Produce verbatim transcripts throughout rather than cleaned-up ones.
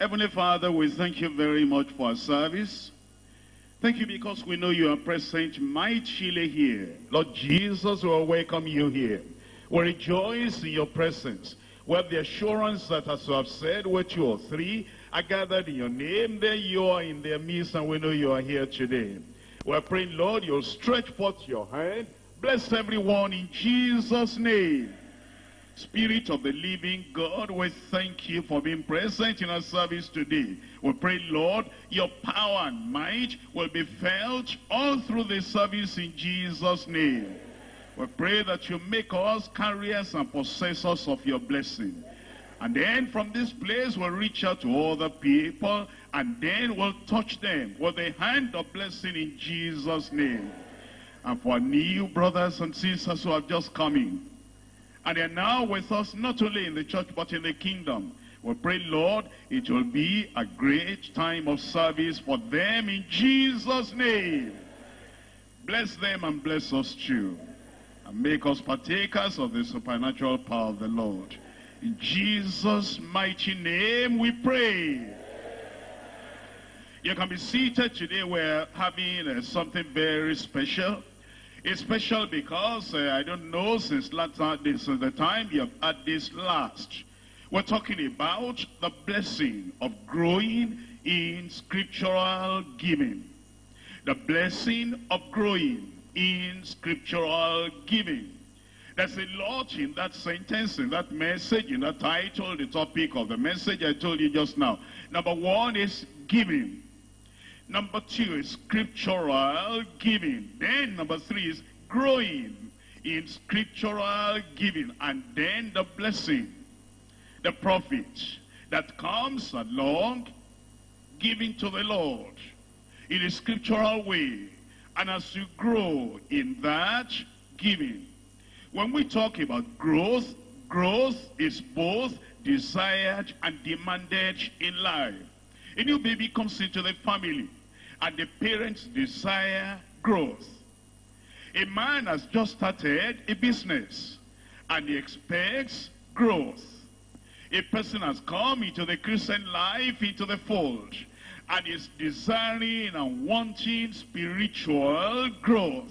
Heavenly Father, we thank you very much for our service. Thank you because we know you are present mightily here. Lord Jesus, we welcome you here. We rejoice in your presence. We have the assurance that, as you have said, where two or three are gathered in your name, there you are in their midst, and we know you are here today. We are praying, Lord, you'll stretch forth your hand. Bless everyone in Jesus' name. Spirit of the living God, we thank you for being present in our service today. We pray, Lord, your power and might will be felt all through the service in Jesus' name. We pray that you make us carriers and possessors of your blessing. And then from this place we'll reach out to other people, and then we'll touch them with the hand of blessing in Jesus' name. And for new brothers and sisters who have just come in, and they are now with us, not only in the church, but in the kingdom. We pray, Lord, it will be a great time of service for them in Jesus' name. Bless them and bless us too. And make us partakers of the supernatural power of the Lord. In Jesus' mighty name we pray. You can be seated today. We're having uh, something very special. It's special because, uh, I don't know, since last time, this is the time you have had this last. We're talking about the blessing of growing in scriptural giving. The blessing of growing in scriptural giving. There's a lot in that sentence, in that message, in that title, the topic of the message I told you just now. Number one is giving. Number two is scriptural giving. Then number three is growing in scriptural giving. And then the blessing, the profit that comes along giving to the Lord in a scriptural way. And as you grow in that giving, when we talk about growth, growth is both desired and demanded in life. A new baby comes into the family, and the parents desire growth. A man has just started a business, and he expects growth. A person has come into the Christian life, into the fold, and is desiring and wanting spiritual growth.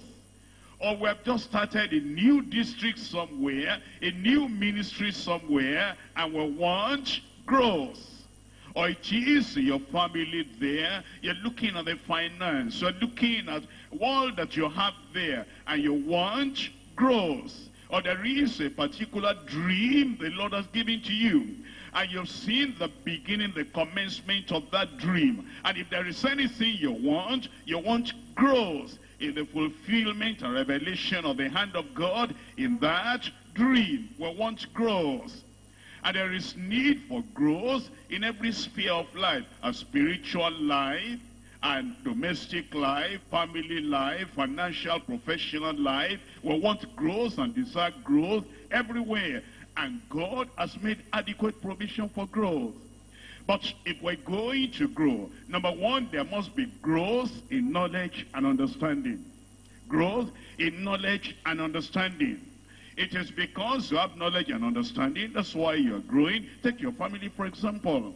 Or we have just started a new district somewhere, a new ministry somewhere, and we want growth. Or it is your family there, you're looking at the finance, you're looking at all that you have there, and you want growth. Or there is a particular dream the Lord has given to you, and you've seen the beginning, the commencement of that dream. And if there is anything you want, you want growth in the fulfillment and revelation of the hand of God in that dream. We want growth. And there is need for growth in every sphere of life, a spiritual life, and domestic life, family life, financial, professional life. We want growth and desire growth everywhere. And God has made adequate provision for growth. But if we're going to grow, number one, there must be growth in knowledge and understanding. Growth in knowledge and understanding. It is because you have knowledge and understanding, that's why you're growing. Take your family, for example.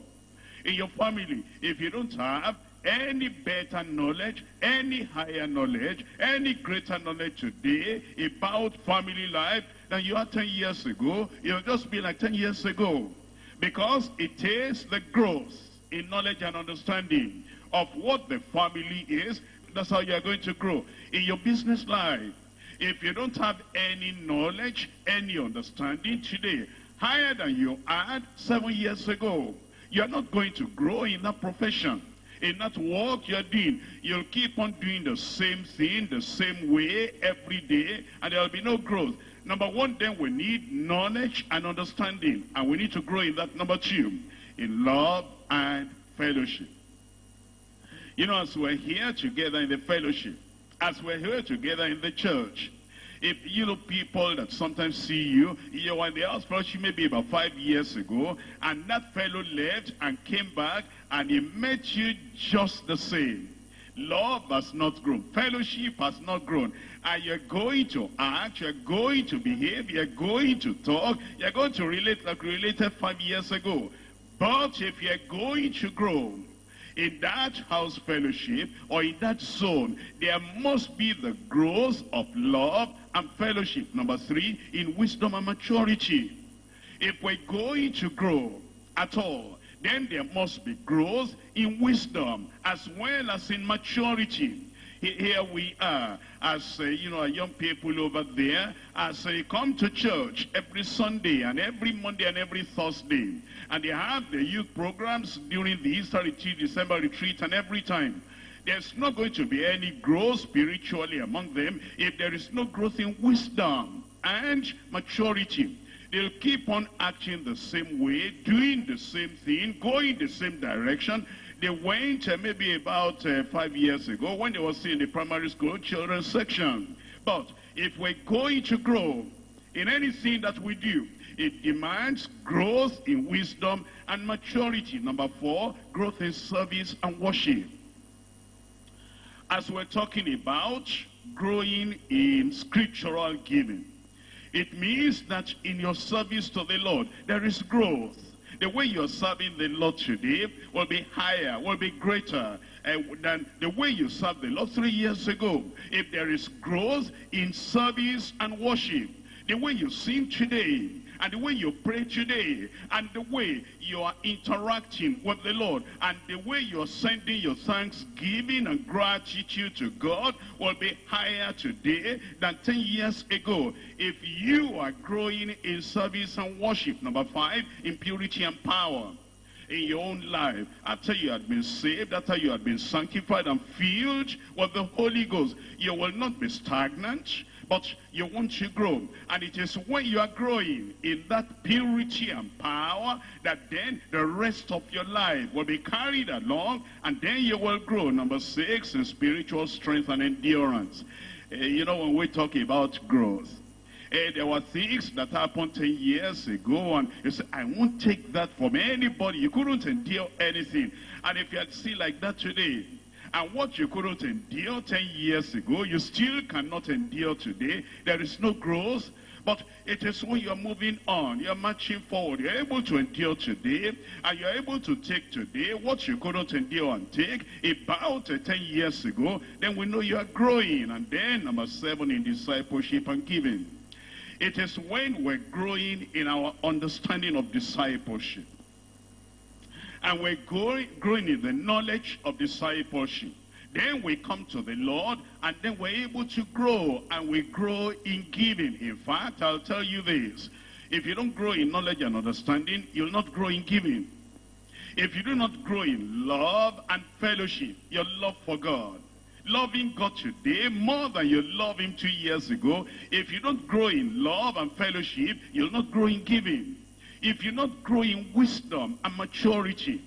In your family, if you don't have any better knowledge, any higher knowledge, any greater knowledge today about family life than you had ten years ago, you'll just be like ten years ago. Because it is the growth in knowledge and understanding of what the family is, that's how you're going to grow. In your business life, if you don't have any knowledge, any understanding today, higher than you had seven years ago, you're not going to grow in that profession, in that work you're doing. You'll keep on doing the same thing, the same way every day, and there'll be no growth. Number one, then we need knowledge and understanding, and we need to grow in that. Number two, in love and fellowship. You know, as we're here together in the fellowship, as we're here together in the church, if you know people that sometimes see you, you were in the house fellowship maybe about five years ago, and that fellow left and came back, and he met you just the same. Love has not grown. Fellowship has not grown. And you're going to act, you're going to behave, you're going to talk, you're going to relate like related five years ago. But if you're going to grow in that house fellowship or in that zone, there must be the growth of love and fellowship. Number three, in wisdom and maturity. If we're going to grow at all, then there must be growth in wisdom as well as in maturity. Here we are, as uh, you know, young people over there, as they come to church every Sunday and every Monday and every Thursday, and they have the youth programs during the Easter retreat, December retreat, and every time. There's not going to be any growth spiritually among them if there is no growth in wisdom and maturity. They'll keep on acting the same way, doing the same thing, going the same direction. They went uh, maybe about uh, five years ago when they were still in the primary school children's section. But if we're going to grow in anything that we do, it demands growth in wisdom and maturity. Number four, growth in service and worship. As we're talking about growing in scriptural giving, it means that in your service to the Lord, there is growth. The way you're serving the Lord today will be higher, will be greater uh, than the way you served the Lord three years ago. If there is growth in service and worship, the way you sing today, and the way you pray today, and the way you are interacting with the Lord, and the way you're sending your thanksgiving and gratitude to God will be higher today than ten years ago. If you are growing in service and worship. Number five, in purity and power. In your own life, after you had been saved, after you had been sanctified and filled with the Holy Ghost, you will not be stagnant, but you want to grow. And it is when you are growing in that purity and power that then the rest of your life will be carried along, and then you will grow. Number six, in spiritual strength and endurance. Uh, you know, when we talk about growth, Uh, there were things that happened ten years ago, and you said, I won't take that from anybody. You couldn't endure anything. And if you are still like that today, and what you couldn't endure ten years ago, you still cannot endure today. There is no growth. But it is when you're moving on, you're marching forward, you're able to endure today, and you're able to take today what you couldn't endure and take about uh, ten years ago, then we know you are growing. And then number seven, in discipleship and giving. It is when we're growing in our understanding of discipleship, and we're growing, growing in the knowledge of discipleship. Then we come to the Lord, and then we're able to grow, and we grow in giving. In fact, I'll tell you this. If you don't grow in knowledge and understanding, you'll not grow in giving. If you do not grow in love and fellowship, your love for God, loving God today more than you love him two years ago, if you don't grow in love and fellowship, you'll not grow in giving. If you not grow in wisdom and maturity,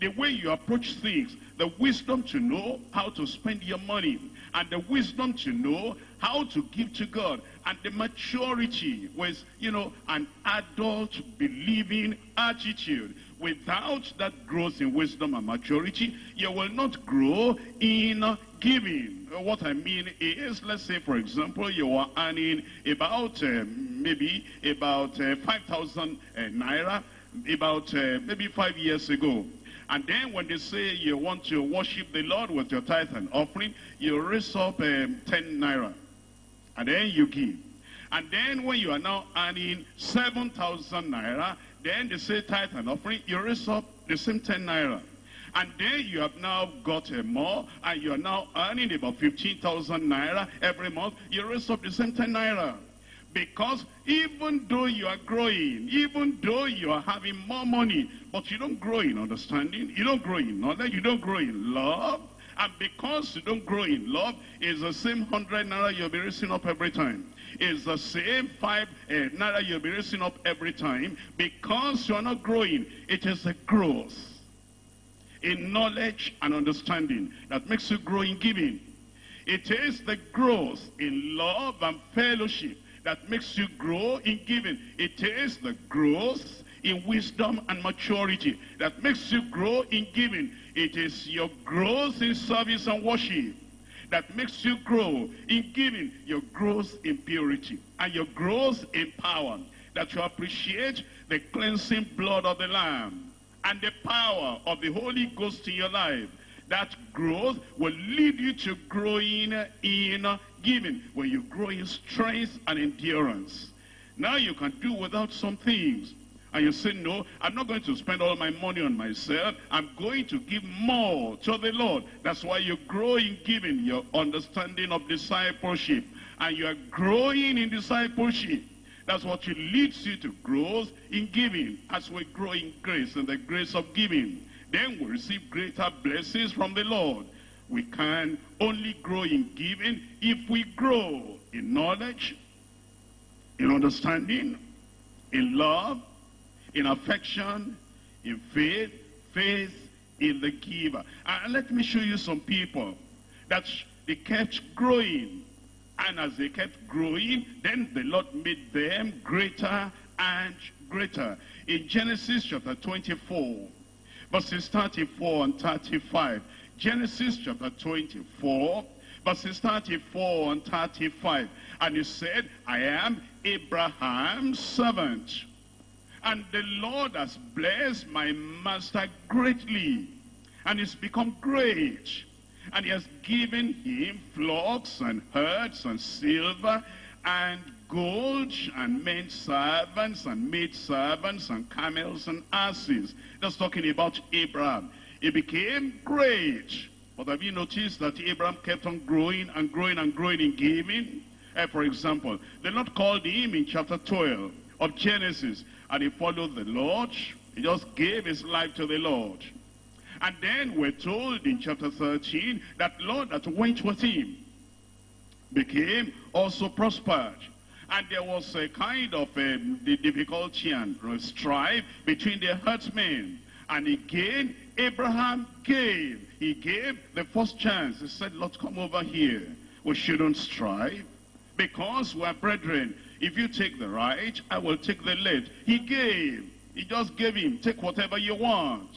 the way you approach things, the wisdom to know how to spend your money, and the wisdom to know how to give to God, and the maturity with, you know, an adult believing attitude. Without that growth in wisdom and maturity, you will not grow in giving. What I mean is, let's say, for example, you are earning about uh, maybe about uh, five thousand uh, naira, about uh, maybe five years ago. And then when they say you want to worship the Lord with your tithe and offering, you raise up um, ten naira, and then you give. And then when you are now earning seven thousand naira, then they say tithe and offering, you raise up the same ten naira. And then you have now got a more, and you are now earning about fifteen thousand naira every month, you raise up the same ten naira. Because even though you are growing, even though you are having more money, but you don't grow in understanding, you don't grow in knowledge, you don't grow in love. And because you don't grow in love, it's the same hundred naira you'll be raising up every time. It's the same five uh, naira you'll be raising up every time. Because you're not growing, it is a growth in knowledge and understanding that makes you grow in giving. It is the growth in love and fellowship that makes you grow in giving. It is the growth in wisdom and maturity that makes you grow in giving. It is your growth in service and worship that makes you grow in giving, your growth in purity, and your growth in power, that you appreciate the cleansing blood of the Lamb and the power of the Holy Ghost in your life. That growth will lead you to growing in giving, when you grow in strength and endurance. Now you can do without some things. And you say, no, I'm not going to spend all my money on myself. I'm going to give more to the Lord. That's why you grow in giving, your understanding of discipleship. And you are growing in discipleship. That's what leads you to growth in giving. As we grow in grace and the grace of giving, then we receive greater blessings from the Lord. We can only grow in giving if we grow in knowledge, in understanding, in love, in affection, in faith, faith in the giver. And let me show you some people that they kept growing. And as they kept growing, then the Lord made them greater and greater. In Genesis chapter twenty-four, verses thirty-four and thirty-five. Genesis chapter twenty-four, verses thirty-four and thirty-five. And he said, I am Abraham's servant, and the Lord has blessed my master greatly, and he's become great, and he has given him flocks and herds and silver and gold and men servants and maid servants and camels and asses. That's talking about Abraham. He became great. But have you noticed that Abraham kept on growing and growing and growing in giving? Uh, for example, the Lord called him in chapter twelve of Genesis, and he followed the Lord. He just gave his life to the Lord. And then we're told in chapter thirteen that Lord that went with him became also prospered. And there was a kind of a difficulty and strife between the herdsmen. And again, Abraham gave. He gave the first chance. He said, Lord, come over here. We shouldn't strive, because we are brethren. If you take the right, I will take the left. He gave. He just gave him, take whatever you want.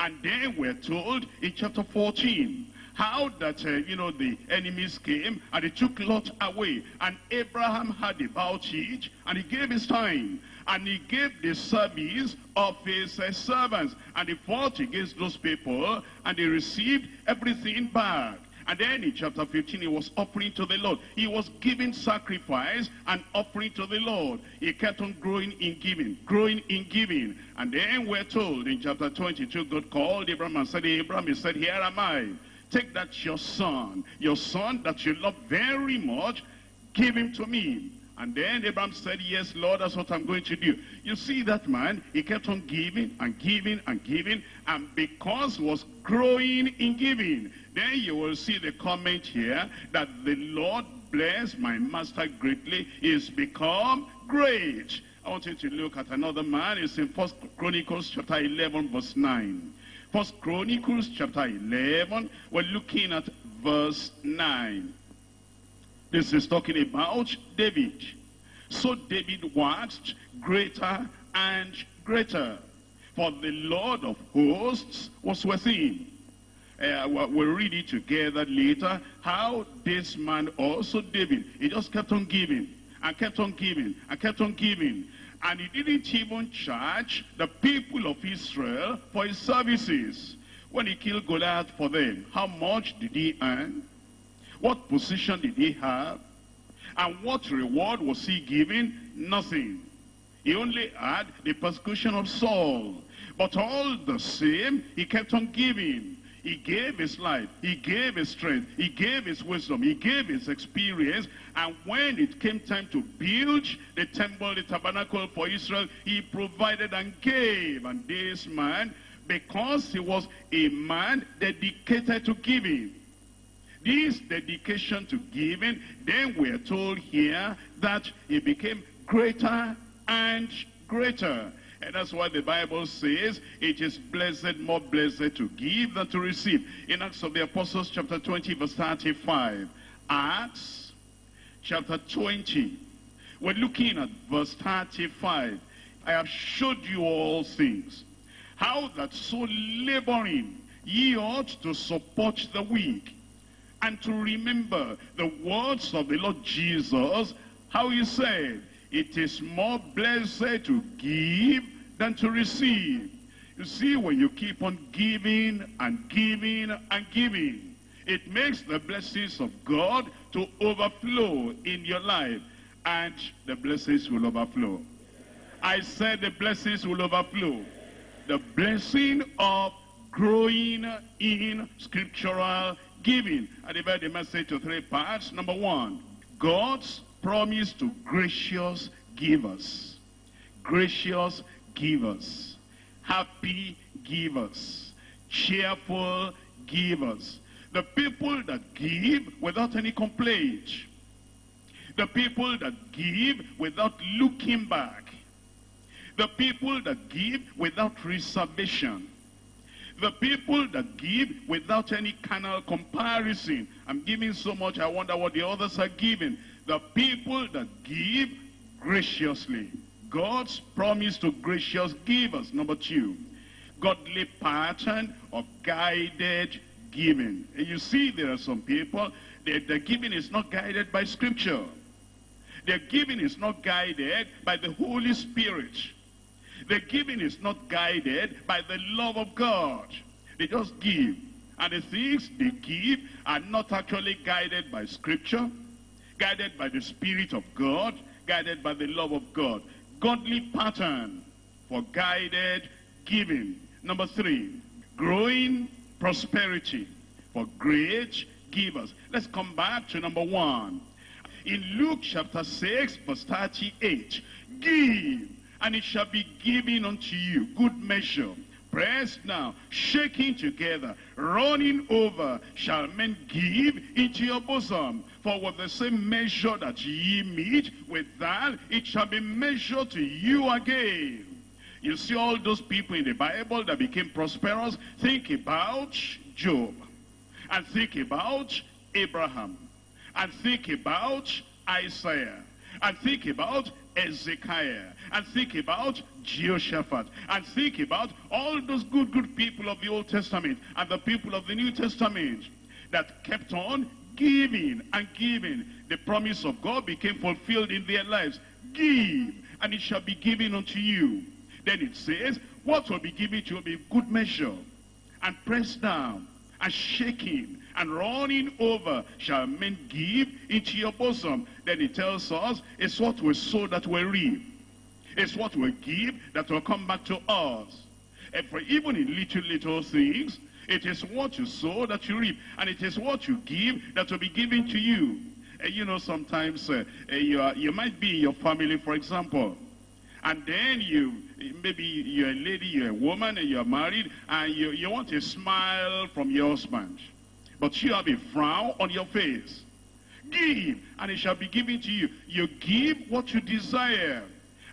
And then we're told in chapter fourteen how that, uh, you know, the enemies came and they took Lot away. And Abraham heard about it, and he gave his time. And he gave the service of his uh, servants. And he fought against those people, and he received everything back. And then in chapter fifteen, he was offering to the Lord. He was giving sacrifice and offering to the Lord. He kept on growing in giving, growing in giving. And then we're told in chapter twenty-two, God called Abraham and said, Abraham, he said, here am I. Take that your son, your son that you love very much, give him to me. And then Abraham said, yes, Lord, that's what I'm going to do. You see that man, he kept on giving and giving and giving, and because he was growing in giving, then you will see the comment here that the Lord bless my master greatly, is become great. I want you to look at another man. It's in First Chronicles chapter eleven, verse nine. First Chronicles chapter eleven, we're looking at verse nine. This is talking about David. So David waxed greater and greater, for the Lord of hosts was with him. Uh, we'll read it together later, how this man also David, he just kept on giving, and kept on giving, and kept on giving. And he didn't even charge the people of Israel for his services. When he killed Goliath for them, how much did he earn? What position did he have? And what reward was he giving? Nothing. He only had the persecution of Saul. But all the same, he kept on giving. He gave his life, he gave his strength, he gave his wisdom, he gave his experience. And when it came time to build the temple, the tabernacle for Israel, he provided and gave. And this man, because he was a man dedicated to giving, this dedication to giving, then we are told here that he became greater and greater. And that's why the Bible says it is blessed, more blessed to give than to receive. In Acts of the Apostles chapter twenty, verse thirty-five. Acts chapter twenty. We're looking at verse thirty-five. I have showed you all things, how that so laboring ye ought to support the weak, and to remember the words of the Lord Jesus, how he said, it is more blessed to give than to receive. You see, when you keep on giving and giving and giving, it makes the blessings of God to overflow in your life, and the blessings will overflow. I said the blessings will overflow. The blessing of growing in scriptural giving. I divide the message to three parts. Number one, God's promise to gracious givers. Gracious givers. Happy givers. Cheerful givers. The people that give without any complaint. The people that give without looking back. The people that give without reservation. The people that give without any carnal comparison. I'm giving so much, I wonder what the others are giving. The people that give graciously. God's promise to gracious givers. Number two, godly pattern of guided giving. And you see, there are some people, their, their giving is not guided by Scripture. Their giving is not guided by the Holy Spirit. The giving is not guided by the love of God. They just give. And the things they give are not actually guided by Scripture, guided by the Spirit of God, guided by the love of God. Godly pattern for guided giving. Number three, growing prosperity for great givers. Let's come back to number one. In Luke chapter six, verse thirty-eight, give, and it shall be given unto you, good measure, pressed down, shaking together, running over, shall men give into your bosom. For with the same measure that ye meet, with that it shall be measured to you again. You see all those people in the Bible that became prosperous. Think about Job, and think about Abraham, and think about Isaiah, and think about Ezekiah, and think about Jehoshaphat, and think about all those good, good people of the Old Testament and the people of the New Testament that kept on giving and giving. The promise of God became fulfilled in their lives. Give, and it shall be given unto you. Then it says, what will be given to you will be good measure, and pressed down, and shaking, and running over, shall men give into your bosom. Then he tells us, it's what we sow that we reap. It's what we give that will come back to us. And for even in little, little things, it is what you sow that you reap. And it is what you give that will be given to you. And you know, sometimes uh, you, are, you might be in your family, for example. And then you, maybe you're a lady, you're a woman, and you're married, and you, you want a smile from your husband. But you have a frown on your face. Give, and it shall be given to you. You give what you desire,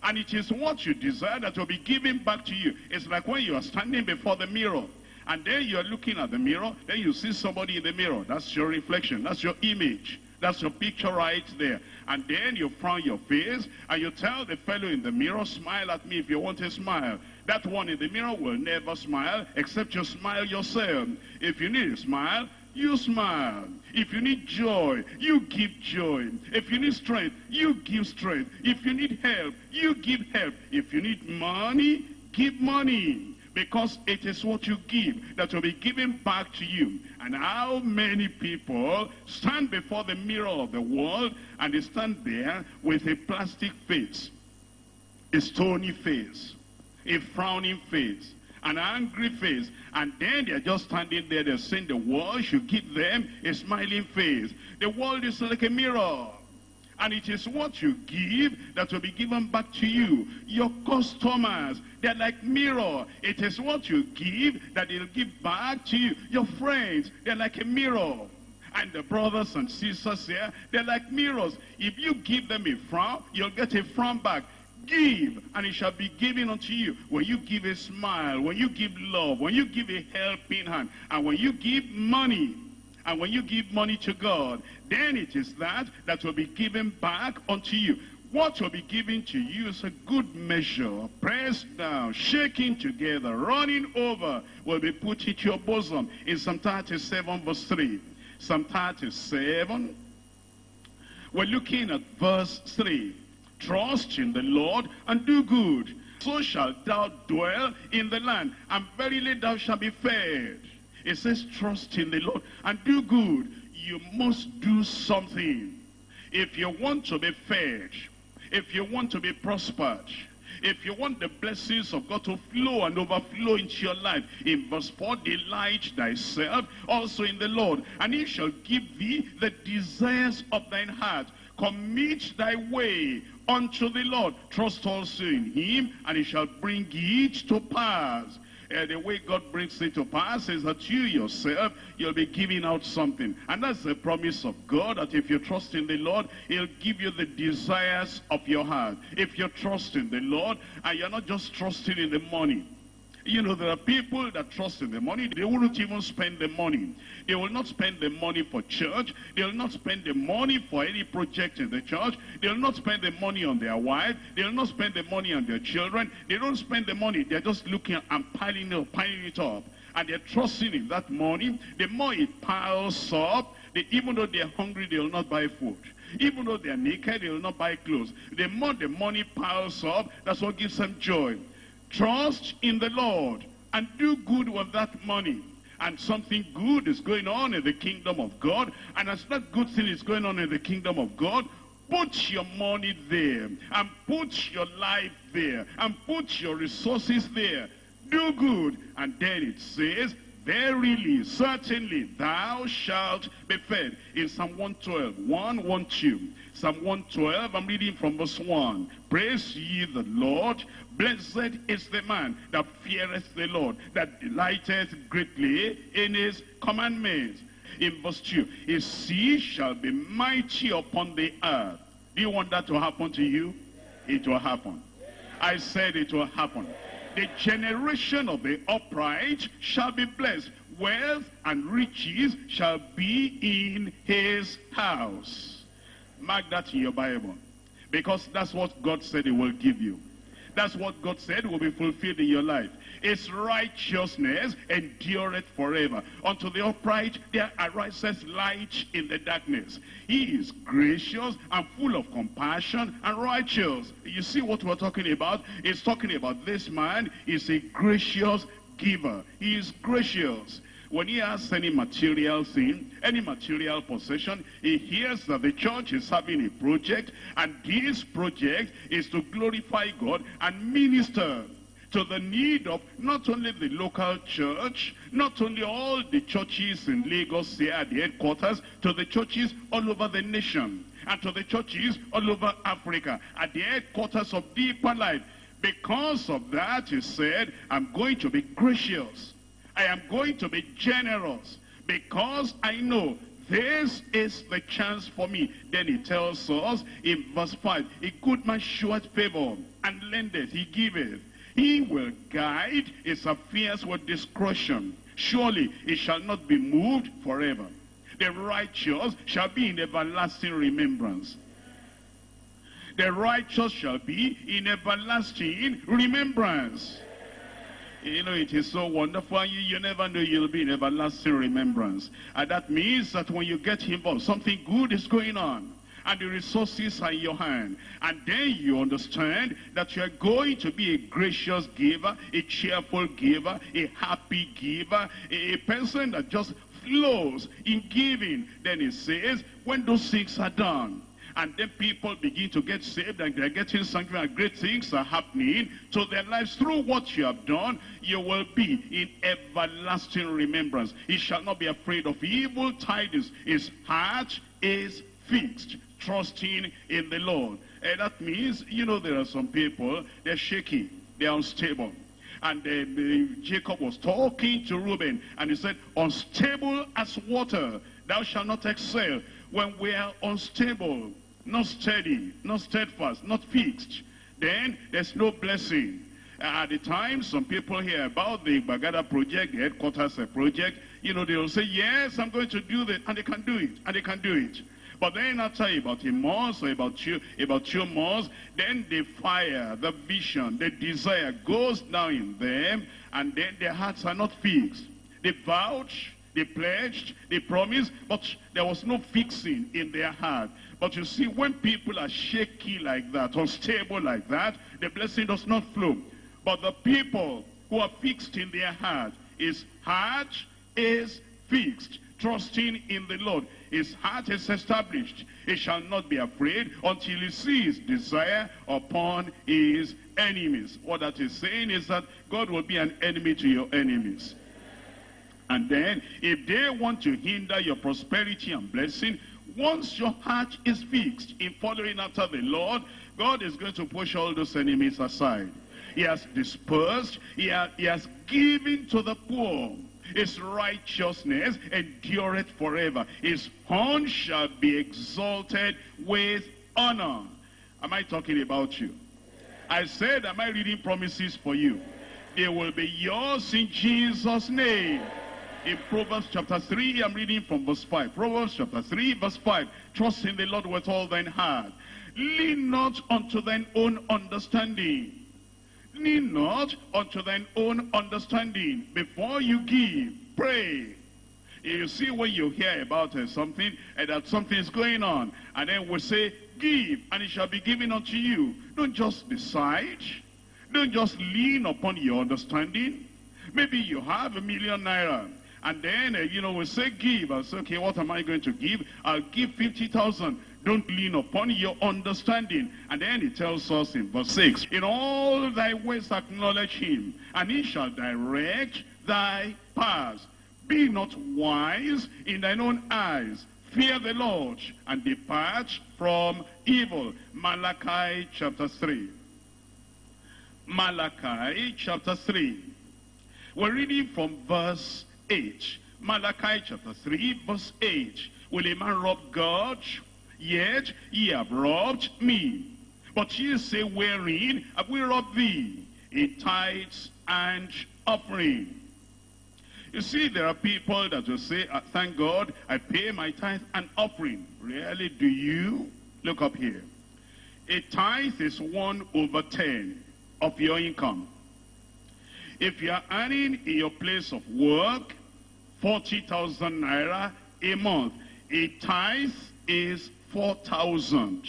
and it is what you desire that will be given back to you. It's like when you are standing before the mirror, and then you are looking at the mirror, then you see somebody in the mirror. That's your reflection. That's your image. That's your picture right there. And then you frown your face, and you tell the fellow in the mirror, smile at me if you want a smile. That one in the mirror will never smile, except you smile yourself. If you need a smile, you smile. If you need joy, you give joy. If you need strength, you give strength. If you need help, you give help. If you need money, give money. Because it is what you give that will be given back to you. And how many people stand before the mirror of the world, and they stand there with a plastic face, a stony face, a frowning face, an angry face, and then they're just standing there, they're saying the world should give them a smiling face. The world is like a mirror, and it is what you give that will be given back to you. Your customers, they're like mirror. It is what you give that they'll give back to you. Your friends, they're like a mirror. And the brothers and sisters here, they're like mirrors. If you give them a frown, you'll get a frown back. Give, and it shall be given unto you. When you give a smile, when you give love, when you give a helping hand, and when you give money, and when you give money to God, then it is that that will be given back unto you. What will be given to you is a good measure, pressed down, shaking together, running over, will be put into your bosom. In Psalm thirty-seven, verse three. Psalm thirty-seven, we're looking at verse three. Trust in the Lord and do good. so shalt thou dwell in the land, and verily thou shalt be fed. It says, trust in the Lord and do good. You must do something. If you want to be fed, if you want to be prospered, if you want the blessings of God to flow and overflow into your life, in verse four, delight thyself also in the Lord, and he shall give thee the desires of thine heart. Commit thy way unto the Lord. Trust also in him, and he shall bring it to pass. Uh, the way God brings it to pass is that you yourself, you'll be giving out something. And that's the promise of God, that if you trust in the Lord, he'll give you the desires of your heart. If you trust in the Lord, and you're not just trusting in the money. You know, there are people that trust in the money. They wouldn't even spend the money. They will not spend the money for church. They will not spend the money for any project in the church. They will not spend the money on their wife. They will not spend the money on their children. They don't spend the money. They're just looking and piling it up, piling it up. And they're trusting in that money. The more it piles up, they, even though they're hungry, they will not buy food. Even though they're naked, they will not buy clothes. The more the money piles up, that's what gives them joy. Trust in the Lord and do good with that money. And something good is going on in the kingdom of God. And as that good thing is going on in the kingdom of God, put your money there, and put your life there, and put your resources there. Do good. And then it says, verily, certainly, thou shalt be fed. In Psalm one twelve, one, one, two. Psalm one twelve, I'm reading from verse one. Praise ye the Lord. Blessed is the man that feareth the Lord, that delighteth greatly in his commandments. In verse two, his seed shall be mighty upon the earth. Do you want that to happen to you? It will happen. I said it will happen. The generation of the upright shall be blessed. Wealth and riches shall be in his house. Mark that in your Bible, because that's what God said he will give you. That's what God said will be fulfilled in your life. His righteousness endureth forever. Unto the upright there arises light in the darkness. He is gracious and full of compassion and righteous. You see what we're talking about? It's talking about this man is a gracious giver. He is gracious. When he has any material thing, any material possession, he hears that the church is having a project, and this project is to glorify God and minister to the need of not only the local church, not only all the churches in Lagos here at the headquarters, to the churches all over the nation, and to the churches all over Africa, at the headquarters of Deeperlife. Because of that, he said, I'm going to be gracious. I am going to be generous, because I know this is the chance for me. Then he tells us in verse five, a good man showeth favor and lendeth, he giveth. He will guide his affairs with discretion. Surely it shall not be moved forever. The righteous shall be in everlasting remembrance. The righteous shall be in everlasting remembrance. You know, it is so wonderful, and you, you never know, you'll be in everlasting remembrance. And that means that when you get involved, something good is going on, and the resources are in your hand. And then you understand that you're going to be a gracious giver, a cheerful giver, a happy giver, a, a person that just flows in giving. Then it says, when those things are done, and then people begin to get saved, and they're getting something, and great things are happening to their lives through what you have done, you will be in everlasting remembrance. He shall not be afraid of evil tidings. His heart is fixed, trusting in the Lord. And that means, you know, there are some people, they're shaky, they're unstable. And then Jacob was talking to Reuben, and he said, unstable as water, thou shalt not excel. When we are unstable, not steady, not steadfast, not fixed, then there's no blessing. At the time, some people hear about the Bagada project, the headquarters project, you know, they'll say, yes, I'm going to do that, and they can do it, and they can do it. But then after about a month or about two, about two months, then the fire, the vision, the desire goes down in them, and then their hearts are not fixed. They vowed, they pledged, they promised, but there was no fixing in their heart. But you see, when people are shaky like that, unstable like that, the blessing does not flow. But the people who are fixed in their heart, his heart is fixed, trusting in the Lord. His heart is established. He shall not be afraid until he sees desire upon his enemies. What that is saying is that God will be an enemy to your enemies. And then, if they want to hinder your prosperity and blessing, once your heart is fixed in following after the Lord, God is going to push all those enemies aside. He has dispersed, he has, he has given to the poor. His righteousness endureth forever. His horn shall be exalted with honor. Am I talking about you? I said, am I reading promises for you? They will be yours in Jesus' name. In Proverbs chapter three, I'm reading from verse five. Proverbs chapter three, verse five. Trust in the Lord with all thine heart. Lean not unto thine own understanding. Lean not unto thine own understanding. Before you give, pray. You see, when you hear about uh, something and uh, that something is going on, and then we say, give, and it shall be given unto you. Don't just decide. Don't just lean upon your understanding. Maybe you have a million naira, and then, uh, you know, we say, give. I say, okay, what am I going to give? I'll give fifty thousand. Don't lean upon your understanding. And then he tells us in verse six, in all thy ways acknowledge him, and he shall direct thy paths. Be not wise in thine own eyes. Fear the Lord, and depart from evil. Malachi chapter three. Malachi chapter three. We're reading from verse eight. Malachi chapter three, verse eight. Will a man rob God? Yet ye have robbed me. But ye say, wherein have we robbed thee? In tithes and offering. You see, there are people that will say, thank God, I pay my tithe and offering. Really, do you? Look up here. A tithe is one over ten of your income. If you are earning in your place of work forty thousand naira a month, a tithe is four thousand.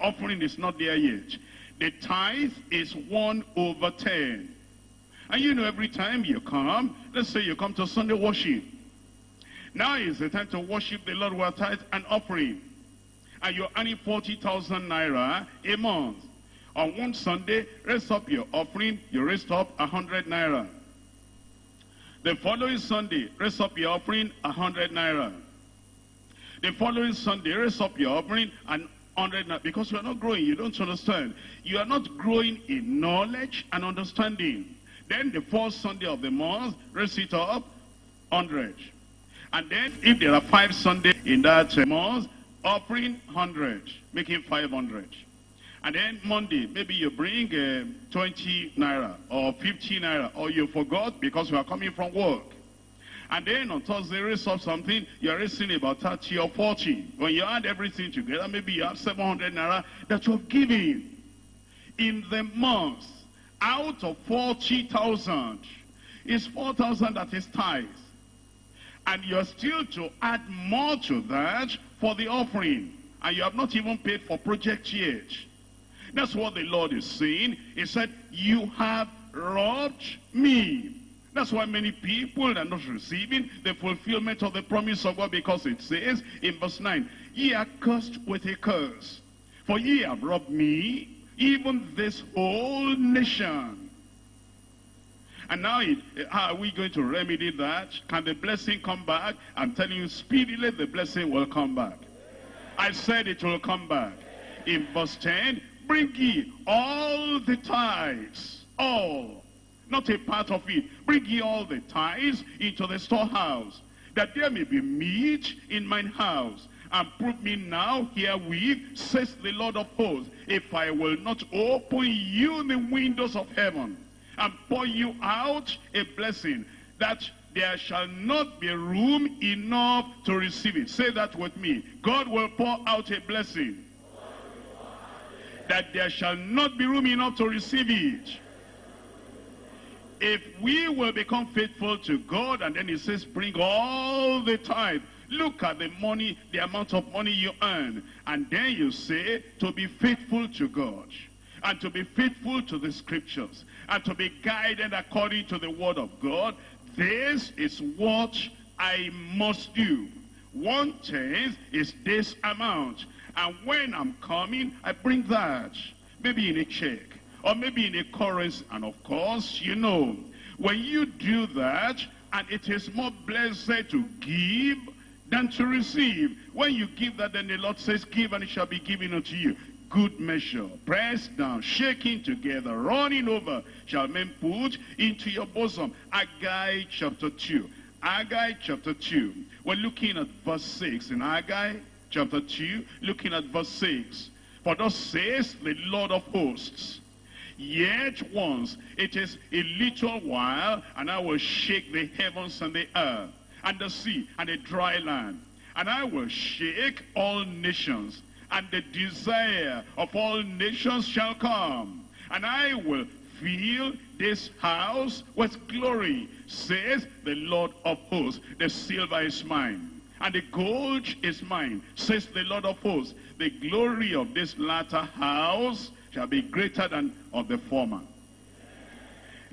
Offering is not there yet. The tithe is one over ten. And you know, every time you come, let's say you come to Sunday worship. Now is the time to worship the Lord with tithe and offering. And you're earning forty thousand naira a month. On one Sunday, raise up your offering, you raise up one hundred naira. The following Sunday, raise up your offering, one hundred naira. The following Sunday, raise up your offering and one hundred naira. Because you are not growing, you don't understand. You are not growing in knowledge and understanding. Then the fourth Sunday of the month, raise it up, one hundred. And then if there are five Sundays in that month, offering one hundred, making five hundred. And then Monday, maybe you bring uh, twenty naira or fifty naira, or you forgot because you are coming from work. And then on Thursday, raise up something, you're raising about thirty or forty. When you add everything together, maybe you have seven hundred naira that you've given in the month. Out of forty thousand, it's four thousand that is tithe. And you're still to add more to that for the offering. And you have not even paid for project yet. That's what the Lord is saying. He said, you have robbed me. That's why many people are not receiving the fulfillment of the promise of God, because it says in verse nine, ye are cursed with a curse, for ye have robbed me, even this whole nation. And now, it, how are we going to remedy that? Can the blessing come back? I'm telling you, speedily the blessing will come back. I said it will come back. In verse ten, bring ye all the tithes, all. Not a part of it. Bring ye all the tithes into the storehouse, that there may be meat in mine house. And prove me now herewith, says the Lord of hosts, if I will not open you the windows of heaven, and pour you out a blessing, that there shall not be room enough to receive it. Say that with me. God will pour out a blessing, that there shall not be room enough to receive it. If we will become faithful to God, and then he says, bring all the tithe. Look at the money, the amount of money you earn. And then you say, to be faithful to God. and to be faithful to the scriptures and to be guided according to the word of God. This is what I must do. One tenth is this amount. And when I'm coming, I bring that. Maybe in a check or maybe in a currency. And of course, you know, when you do that, and it is more blessed to give than to receive. When you give that, then the Lord says, give and it shall be given unto you. Good measure, pressed down, shaking together, running over, shall men put into your bosom. Haggai chapter two. Haggai chapter two. We're looking at verse six. In Haggai chapter two, looking at verse six. For thus says the Lord of hosts, yet once, it is a little while, and I will shake the heavens and the earth, and the sea, and the dry land. And I will shake all nations, and the desire of all nations shall come. And I will fill this house with glory, says the Lord of hosts. The silver is mine, and the gold is mine, says the Lord of hosts. The glory of this latter house shall be greater than of the former.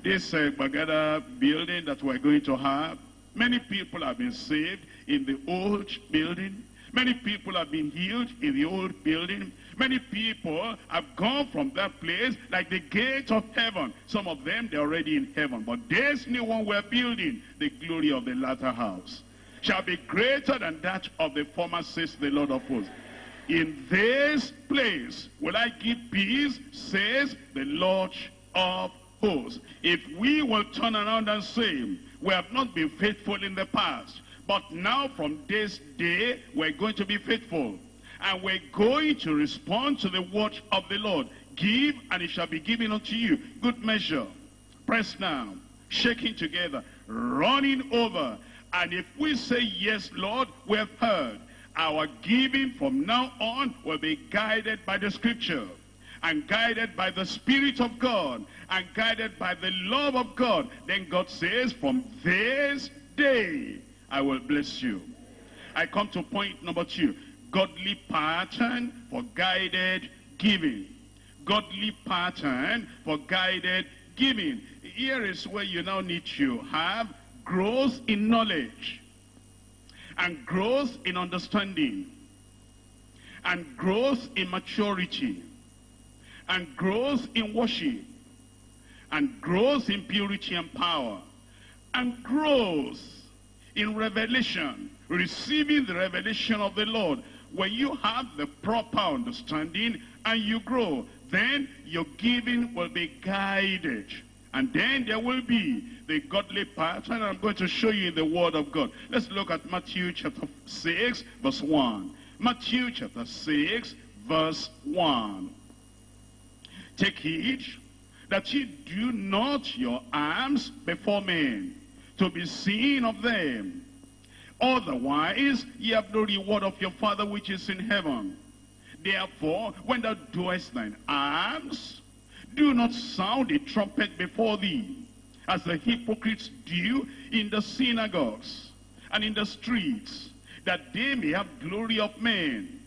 This uh, Bagada building that we're going to have, many people have been saved in the old building. Many people have been healed in the old building. Many people have gone from that place like the gate of heaven. Some of them, they're already in heaven. But this new one we're building, the glory of the latter house, shall be greater than that of the former, says the Lord of hosts. In this place will I give peace, says the Lord of hosts. If we will turn around and say, we have not been faithful in the past, but now from this day, we're going to be faithful. And we're going to respond to the word of the Lord. Give, and it shall be given unto you. Good measure, pressed down, shaking together, running over. And if we say, yes, Lord, we have heard. Our giving from now on will be guided by the scripture, and guided by the Spirit of God, and guided by the love of God. Then God says, from this day, I will bless you. I come to point number two. Godly pattern for guided giving. Godly pattern for guided giving. Here is where you now need to have growth in knowledge, and growth in understanding, and growth in maturity, and growth in worship, and growth in purity and power, and growth in revelation, receiving the revelation of the Lord. When you have the proper understanding and you grow, then your giving will be guided. And then there will be the godly pattern I'm going to show you in the word of God. Let's look at Matthew chapter six, verse one. Matthew chapter six, verse one. Take heed that ye do not your alms before men, to be seen of them. Otherwise ye have no reward of your Father which is in heaven. Therefore, when thou doest thine alms, do not sound a trumpet before thee, as the hypocrites do in the synagogues and in the streets, that they may have glory of men.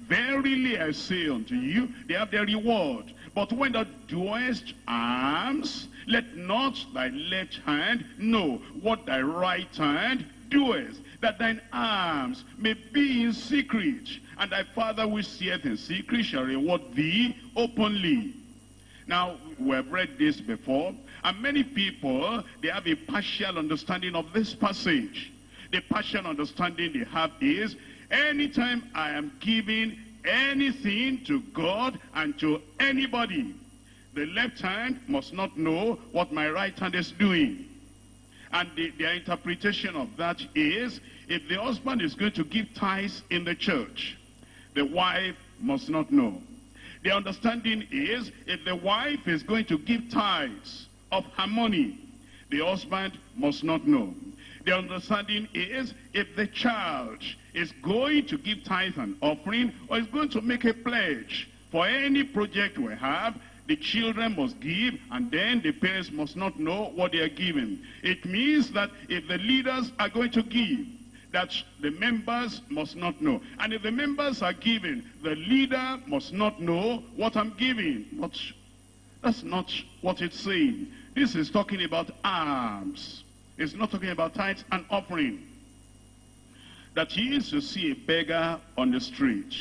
Verily I say unto you, they have their reward. But when thou doest alms, let not thy left hand know what thy right hand doest, that thine alms may be in secret, and thy Father which seeth in secret shall reward thee openly. Now, we have read this before, and many people, they have a partial understanding of this passage. The partial understanding they have is, anytime I am giving anything to God and to anybody, the left hand must not know what my right hand is doing. And the, their interpretation of that is, if the husband is going to give tithes in the church, the wife must not know. The understanding is, if the wife is going to give tithes of her money, the husband must not know. The understanding is, if the child is going to give tithe and offering, or is going to make a pledge for any project we have, the children must give, and then the parents must not know what they are giving. It means that if the leaders are going to give, that the members must not know. And if the members are giving, the leader must not know what I'm giving. But That's not what it's saying. This is talking about alms. It's not talking about tithes and offering. That he is to see a beggar on the street.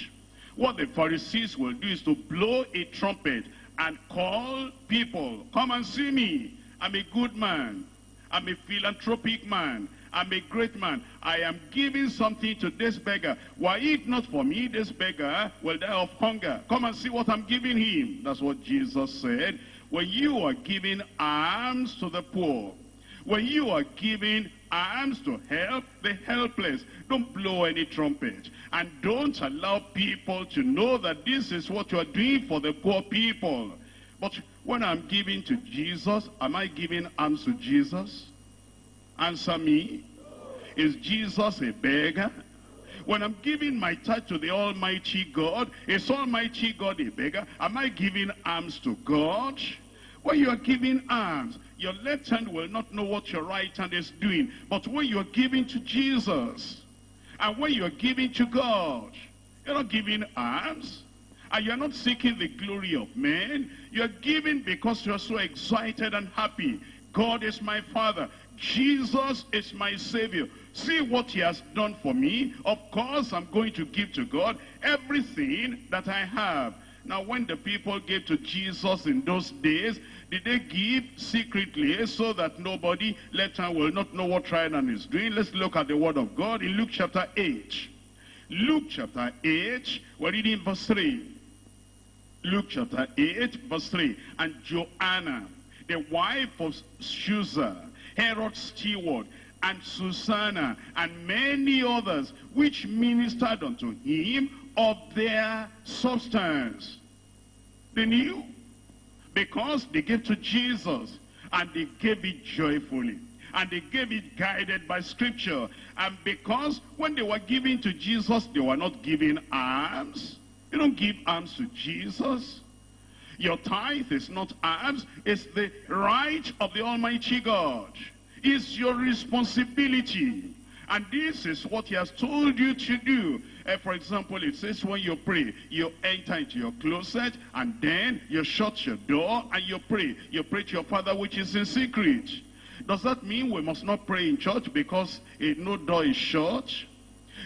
What the Pharisees will do is to blow a trumpet and call people, come and see me. I'm a good man. I'm a philanthropic man. I'm a great man. I am giving something to this beggar. Were it not for me, this beggar will die of hunger. Come and see what I'm giving him. That's what Jesus said. When you are giving alms to the poor, when you are giving alms to help the helpless, don't blow any trumpet. And don't allow people to know that this is what you are doing for the poor people. But when I'm giving to Jesus, am I giving alms to Jesus? Answer me. Is Jesus a beggar? When I'm giving my tithe to the Almighty God, is Almighty God a beggar? Am I giving alms to God? When you are giving alms, your left hand will not know what your right hand is doing. But when you are giving to Jesus, and when you are giving to God, you're not giving alms. And you're not seeking the glory of men. You're giving because you're so excited and happy. God is my Father. Jesus is my Savior. See what he has done for me. Of course, I'm going to give to God everything that I have. Now, when the people gave to Jesus in those days, did they give secretly so that nobody later will not know what right hand is doing? Let's look at the Word of God in Luke chapter eight. Luke chapter eight, we're reading verse three. Luke chapter eight, verse three. And Joanna, the wife of Susa, Herod's steward, and Susanna, and many others, which ministered unto him of their substance. They knew, because they gave to Jesus, and they gave it joyfully, and they gave it guided by Scripture. And because when they were giving to Jesus, they were not giving alms. You don't give alms to Jesus. Your tithe is not alms, it's the right of the Almighty God. It's your responsibility. And this is what he has told you to do. Uh, for example, it says when you pray, you enter into your closet, and then you shut your door and you pray. You pray to your Father which is in secret. Does that mean we must not pray in church because uh, no door is shut?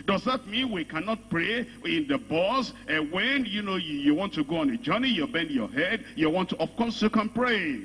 Does that mean we cannot pray in the bus? And uh, when you know you, you want to go on a journey, you bend your head, you want to, of course you can pray.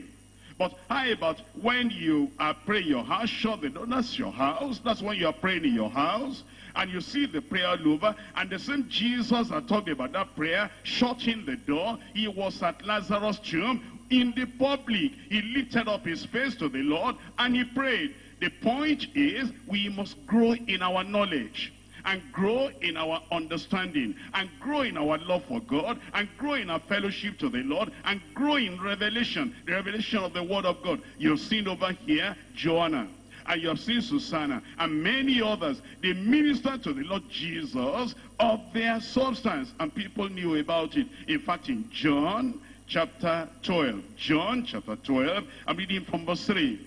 But how about when you are praying in your house, shut the door? That's your house. That's when you are praying in your house. And you see the prayer over, and the same Jesus that talked about that prayer, shutting the door, he was at Lazarus' tomb in the public. He lifted up his face to the Lord, and he prayed. The point is, we must grow in our knowledge, and grow in our understanding, and grow in our love for God, and grow in our fellowship to the Lord, and grow in revelation, the revelation of the Word of God. You've seen over here Joanna, and you have seen Susanna, and many others. They ministered to the Lord Jesus of their substance, and people knew about it. In fact, in John chapter twelve, John chapter twelve, I'm reading from verse three.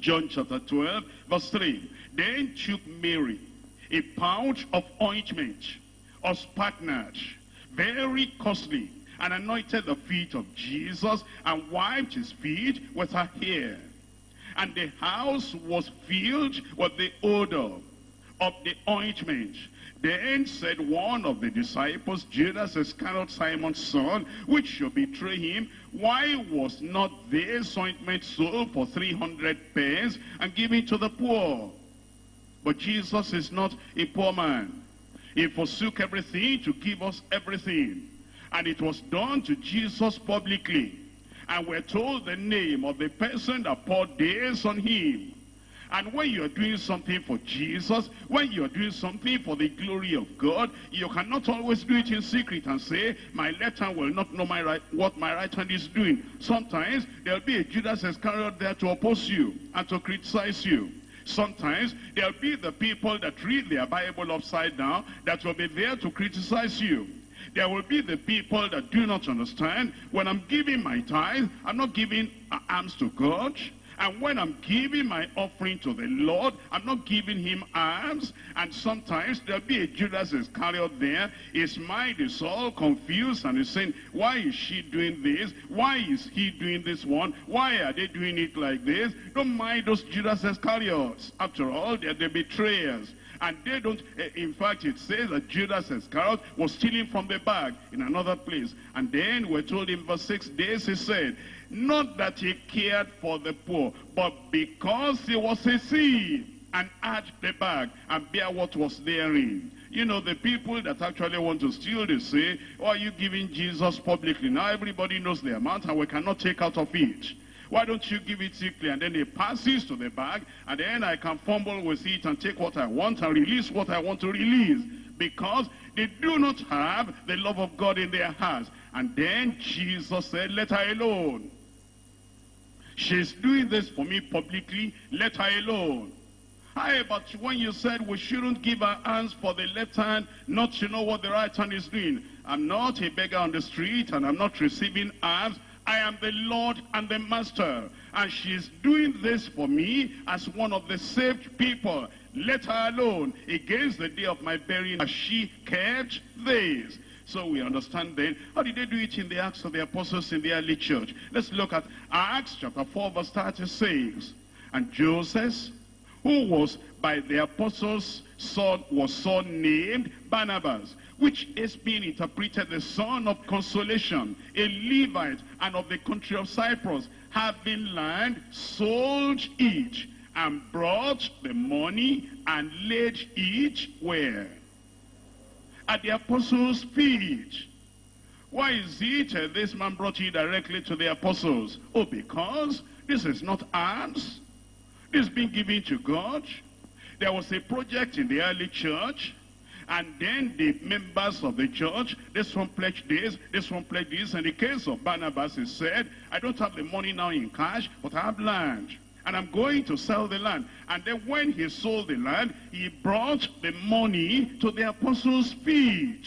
John chapter twelve, verse three. Then took Mary a pouch of ointment, of spikenard, very costly, and anointed the feet of Jesus, and wiped his feet with her hair. And the house was filled with the odor of the ointment. Then said one of the disciples, Judas Iscariot, Simon's son, which should betray him, why was not this ointment sold for three hundred pence and given to the poor? But Jesus is not a poor man. He forsook everything to give us everything. And it was done to Jesus publicly. And we're told the name of the person that poured this on him. And when you're doing something for Jesus, when you're doing something for the glory of God, you cannot always do it in secret and say, my left hand will not know my right, what my right hand is doing. Sometimes there'll be a Judas Iscariot there to oppose you and to criticize you. Sometimes there'll be the people that read their Bible upside down that will be there to criticize you. There will be the people that do not understand. When I'm giving my tithe, I'm not giving alms to God. And when I'm giving my offering to the Lord, I'm not giving him alms. And sometimes there'll be a Judas Iscariot there. His mind is all confused and he's saying, why is she doing this? Why is he doing this one? Why are they doing it like this? Don't mind those Judas Iscariots. After all, they're the betrayers. And they don't, in fact, it says that Judas Iscariot was stealing from the bag in another place. And then we're told in verse six, days he said, not that he cared for the poor, but because he was a thief and had the bag and bear what was therein. You know, the people that actually want to steal, they say, oh, are you giving Jesus publicly? Now everybody knows the amount and we cannot take out of it. Why don't you give it quickly? And then it passes to the bag, and then I can fumble with it and take what I want and release what I want to release. Because they do not have the love of God in their hearts. And then Jesus said, let her alone. She's doing this for me publicly, let her alone. Aye, but when you said we shouldn't give our hands for the left hand, not to know what the right hand is doing. I'm not a beggar on the street, and I'm not receiving alms. I am the Lord and the Master, and she's doing this for me as one of the saved people. Let her alone. Against the day of my burying, as she kept this. So we understand then, how did they do it in the Acts of the Apostles in the early church? Let's look at Acts chapter four, verse thirty-six. And Joseph, who was by the apostles' son, was so named Barnabas, which is being interpreted the son of consolation, a Levite, and of the country of Cyprus, having land, sold each, and brought the money, and laid each where? At the apostles' feet. Why is it uh, this man brought it directly to the apostles? Oh, because this is not alms. This is being given to God. There was a project in the early church, and then the members of the church, this one pledged this, this one pledged this. In the case of Barnabas, he said, I don't have the money now in cash, but I have land. And I'm going to sell the land. And then when he sold the land, he brought the money to the apostles' feet.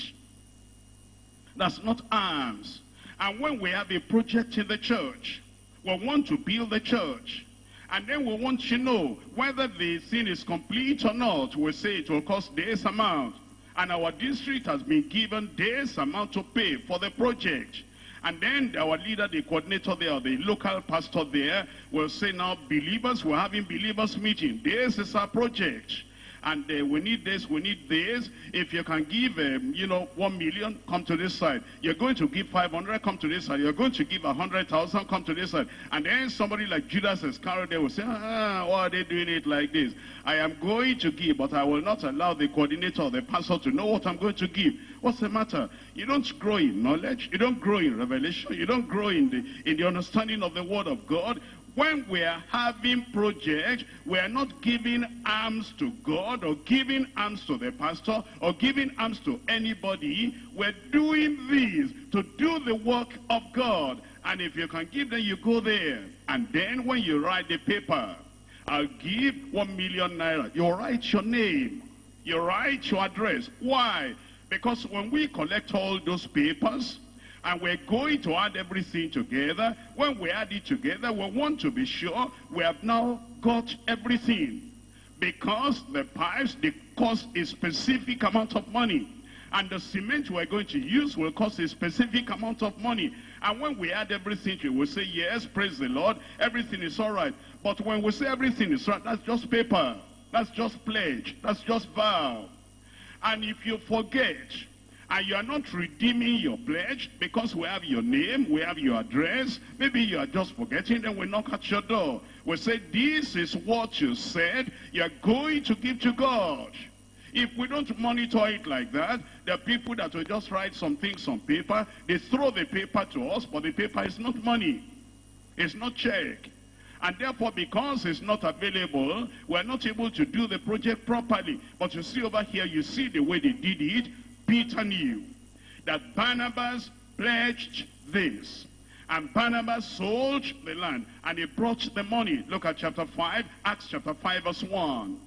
That's not alms. And when we have a project in the church, we want to build the church. And then we want to know whether the thing is complete or not. We say it will cost this amount. And our district has been given this amount to pay for the project. And then our leader, the coordinator there, the local pastor there, will say, now believers, we're having believers meeting. This is our project. And uh, we need this, we need this. If you can give, um, you know, one million, come to this side. You're going to give five hundred, come to this side. You're going to give one hundred thousand, come to this side. And then somebody like Judas Iscariot, they will say, ah, why are they doing it like this? I am going to give, but I will not allow the coordinator or the pastor to know what I'm going to give. What's the matter? You don't grow in knowledge. You don't grow in revelation. You don't grow in the, in the understanding of the word of God. When we are having projects, we are not giving alms to God or giving alms to the pastor or giving alms to anybody. We're doing this to do the work of God. And if you can give, then you go there. And then when you write the paper, I'll give one million naira. You write your name. You write your address. Why? Because when we collect all those papers, and we're going to add everything together. When we add it together, we want to be sure we have now got everything. Because the pipes, they cost a specific amount of money. And the cement we're going to use will cost a specific amount of money. And when we add everything, we will say, yes, praise the Lord, everything is all right. But when we say everything is right, that's just paper. That's just pledge. That's just vow. And if you forget, and you are not redeeming your pledge, because we have your name, we have your address, maybe you are just forgetting, then we knock at your door. We say, this is what you said you are going to give to God. If we don't monitor it like that, there are people that will just write some things on paper. They throw the paper to us, but the paper is not money. It's not check. And therefore, because it's not available, we are not able to do the project properly. But you see over here, you see the way they did it. Peter knew that Barnabas pledged this, and Barnabas sold the land, and he brought the money. Look at chapter five, Acts chapter five, verse one.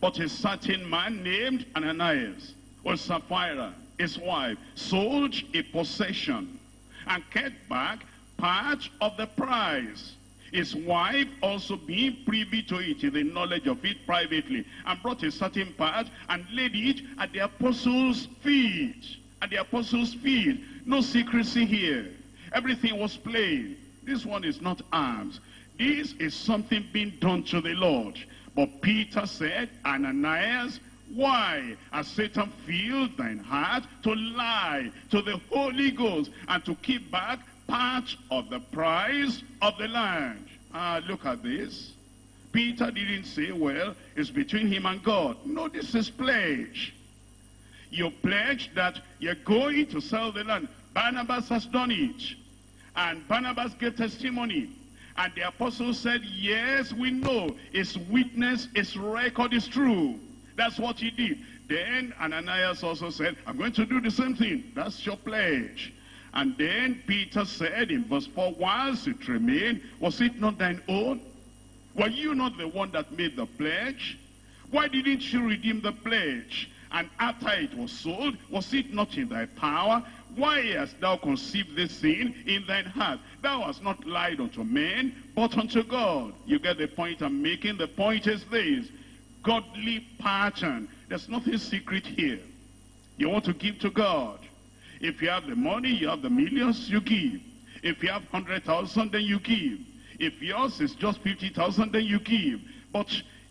But a certain man named Ananias, or Sapphira, his wife, sold a possession, and kept back part of the price. his wife also being privy to it, the knowledge of it privately, and brought a certain part and laid it at the apostles' feet. At the apostles' feet. No secrecy here. Everything was plain. This one is not arms. This is something being done to the Lord. But Peter said, Ananias, why has Satan filled thine heart to lie to the Holy Ghost and to keep back part of the price of the land? Ah, look at this. Peter didn't say, well, it's between him and God. No, this is pledge. You pledge that you're going to sell the land. Barnabas has done it. And Barnabas gave testimony. And the apostle said, yes, we know. His witness, his record is true. That's what he did. Then Ananias also said, I'm going to do the same thing. That's your pledge. And then Peter said in verse four, whilst it remained, was it not thine own? Were you not the one that made the pledge? Why didn't you redeem the pledge? And after it was sold, was it not in thy power? Why hast thou conceived this sin in thine heart? Thou hast not lied unto men, but unto God. You get the point I'm making? The point is this. Godly pattern. There's nothing secret here. You want to give to God. If you have the money, you have the millions, you give. If you have one hundred thousand, then you give. If yours is just fifty thousand, then you give. But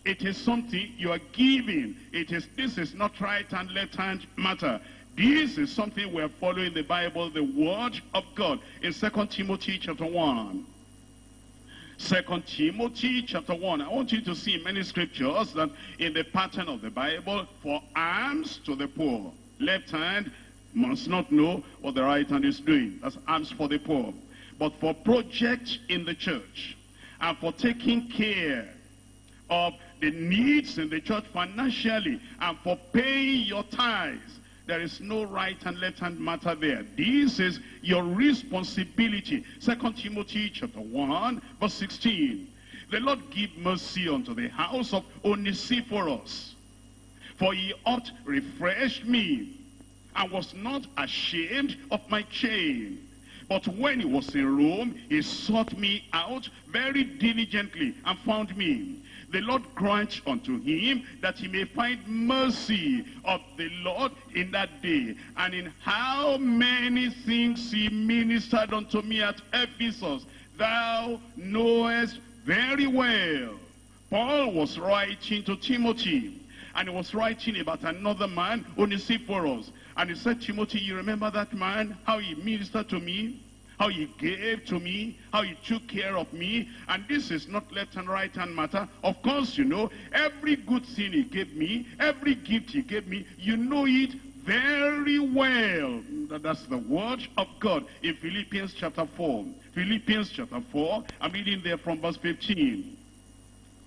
it is something you are giving. It is, this is not right hand, left hand matter. This is something we are following the Bible, the Word of God. In Second Timothy chapter one. Second Timothy chapter one. I want you to see in many scriptures that in the pattern of the Bible, for alms to the poor. Left hand must not know what the right hand is doing. That's alms for the poor. But for project in the church and for taking care of the needs in the church financially and for paying your tithes, there is no right and left hand matter there. This is your responsibility. Second Timothy chapter one verse sixteen. The Lord give mercy unto the house of Onesiphorus, for he oft refreshed me, and was not ashamed of my chain. But when he was in Rome, he sought me out very diligently and found me. The Lord grant unto him that he may find mercy of the Lord in that day. And in how many things he ministered unto me at Ephesus, thou knowest very well. Paul was writing to Timothy, and he was writing about another man, Onesiphorus. And he said, Timothy, you remember that man, how he ministered to me, how he gave to me, how he took care of me. And this is not left and right hand matter. Of course, you know, every good thing he gave me, every gift he gave me, you know it very well. That's the word of God in Philippians chapter four. Philippians chapter four, I'm reading there from verse fifteen.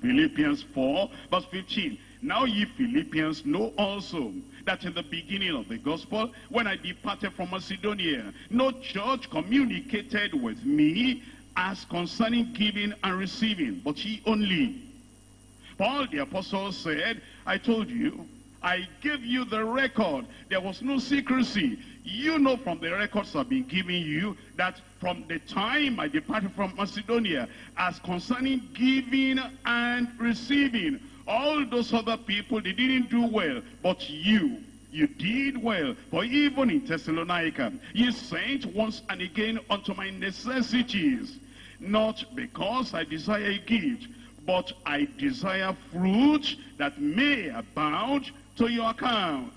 Philippians four, verse fifteen. Now ye Philippians know also that in the beginning of the gospel, when I departed from Macedonia, no church communicated with me as concerning giving and receiving, but ye only. Paul the apostle said, I told you, I gave you the record. There was no secrecy. You know from the records I've been giving you that from the time I departed from Macedonia, as concerning giving and receiving, all those other people, they didn't do well, but you, you did well. For even in Thessalonica, ye sent once and again unto my necessities, not because I desire a gift, but I desire fruit that may abound to your account.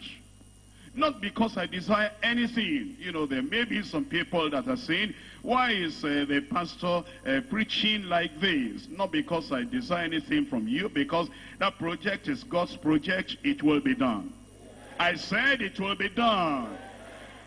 Not because I desire anything. You know, there may be some people that are saying, why is uh, the pastor uh, preaching like this? Not because I desire anything from you, because that project is God's project. It will be done. I said it will be done.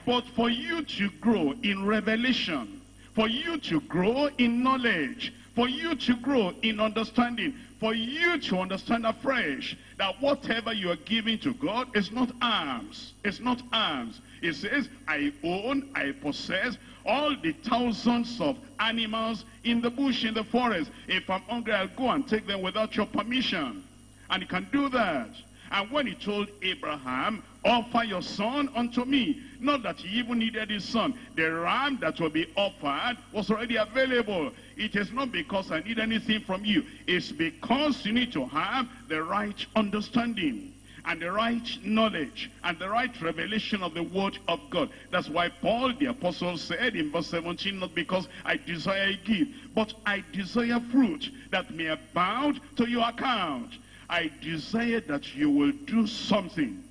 But for you to grow in revelation, for you to grow in knowledge, for you to grow in understanding, for you to understand afresh that whatever you are giving to God is not alms. It's not alms. It says, I own, I possess all the thousands of animals in the bush, in the forest. If I'm hungry, I'll go and take them without your permission. And he can do that. And when he told Abraham, Offer your son unto me. Not that he even needed his son. The ram that will be offered was already available. It is not because I need anything from you. It's because you need to have the right understanding and the right knowledge and the right revelation of the word of God. That's why Paul the apostle said in verse seventeen, not because I desire a gift, but I desire fruit that may abound to your account. I desire that you will do something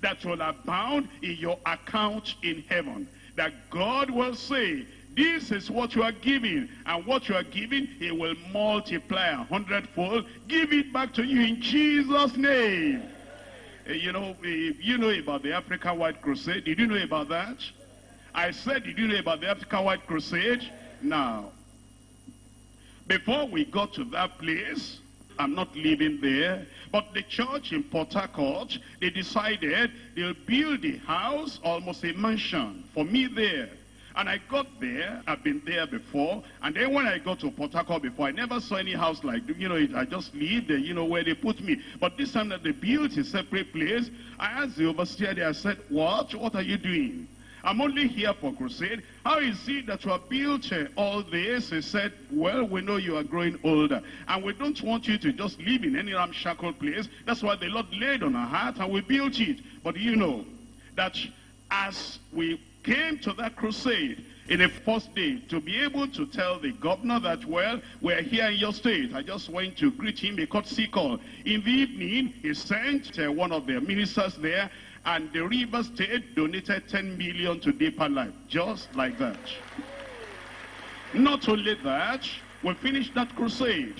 that will abound in your account in heaven, that God will say, this is what you are giving, and what you are giving, he will multiply a hundredfold, give it back to you in Jesus' name. You know, you know about the African White Crusade. Did you know about that? I said, did you know about the African White Crusade? Now, before we got to that place, I'm not living there, but the church in Port Harcourt, they decided they'll build a house, almost a mansion, for me there. And I got there, I've been there before, and then when I got to Port Harcourt before, I never saw any house like, you know, I just lived there, you know, where they put me. But this time that they built a separate place, I asked the overseer there, I said, what? What are you doing? I'm only here for crusade. How is it that you are built uh, all this? He said, well, we know you are growing older, and we don't want you to just live in any ramshackle place. That's why the Lord laid on our heart, and we built it. But you know that as we came to that crusade in the first day, to be able to tell the governor that, well, we're here in your state, I just went to greet him, a courtesy call. In the evening, he sent uh, one of their ministers there, and the River State donated ten million to Deeperlife, just like that. Not only that, we finished that crusade.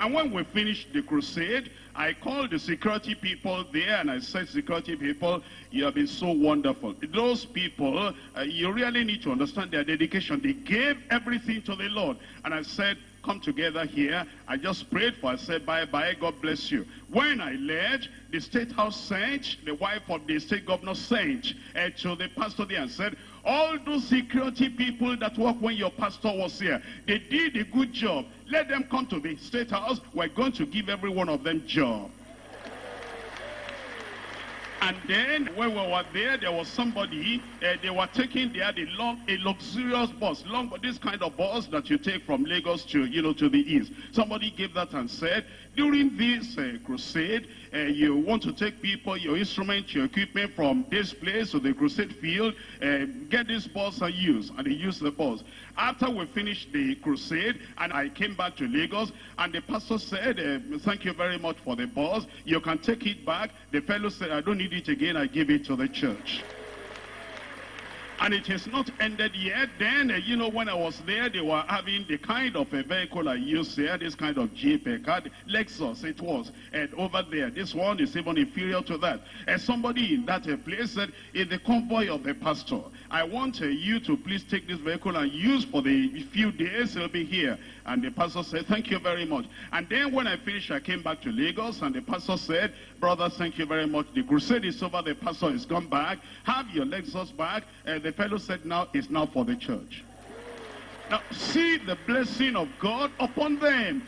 And when we finished the crusade, I called the security people there, and I said, security people, you have been so wonderful. Those people, uh, you really need to understand their dedication. They gave everything to the Lord. And I said, come together here. I just prayed for, I said, bye-bye, God bless you. When I left, the state house sent, the wife of the state governor sent uh, to the pastor there and said, all those security people that worked when your pastor was here, they did a good job. Let them come to the state house. We're going to give every one of them job. And then when we were there, there was somebody, uh, they were taking there the long, a luxurious bus, long, this kind of bus that you take from Lagos to, you know, to the east. Somebody gave that and said, during this uh, crusade, uh, you want to take people, your instruments, your equipment from this place to the crusade field, uh, get this bus and use, and they used the bus. After we finished the crusade, and I came back to Lagos, and the pastor said, uh, thank you very much for the bus, you can take it back. The fellow said, I don't need it again, I give it to the church. And it has not ended yet. Then, uh, you know, when I was there, they were having the kind of a vehicle I used here, this kind of Jeep, a car, Lexus it was. And over there, this one is even inferior to that. And somebody in that uh, place said, in the convoy of the pastor, I want uh, you to please take this vehicle and use for the few days, it'll be here. And the pastor said, thank you very much. And then when I finished, I came back to Lagos, and the pastor said, brother, thank you very much. The crusade is over, the pastor has gone back. Have your Lexus back. Uh, the The fellow said, now it's now for the church. Now see the blessing of God upon them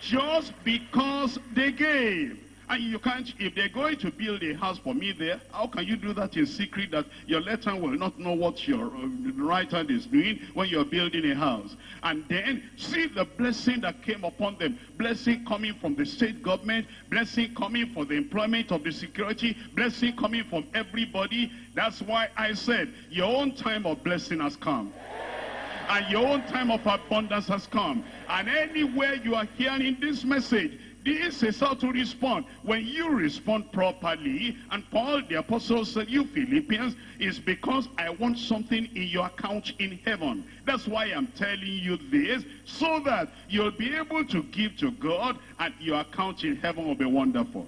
just because they gave. And you can't, if they're going to build a house for me there, how can you do that in secret that your left hand will not know what your right hand is doing when you're building a house? And then see the blessing that came upon them. Blessing coming from the state government, blessing coming for the employment of the security, blessing coming from everybody. That's why I said, your own time of blessing has come. And your own time of abundance has come. And anywhere you are hearing this message, this is how to respond. When you respond properly, and Paul the apostle said, you Philippians, it's because I want something in your account in heaven. That's why I'm telling you this, so that you'll be able to give to God, and your account in heaven will be wonderful.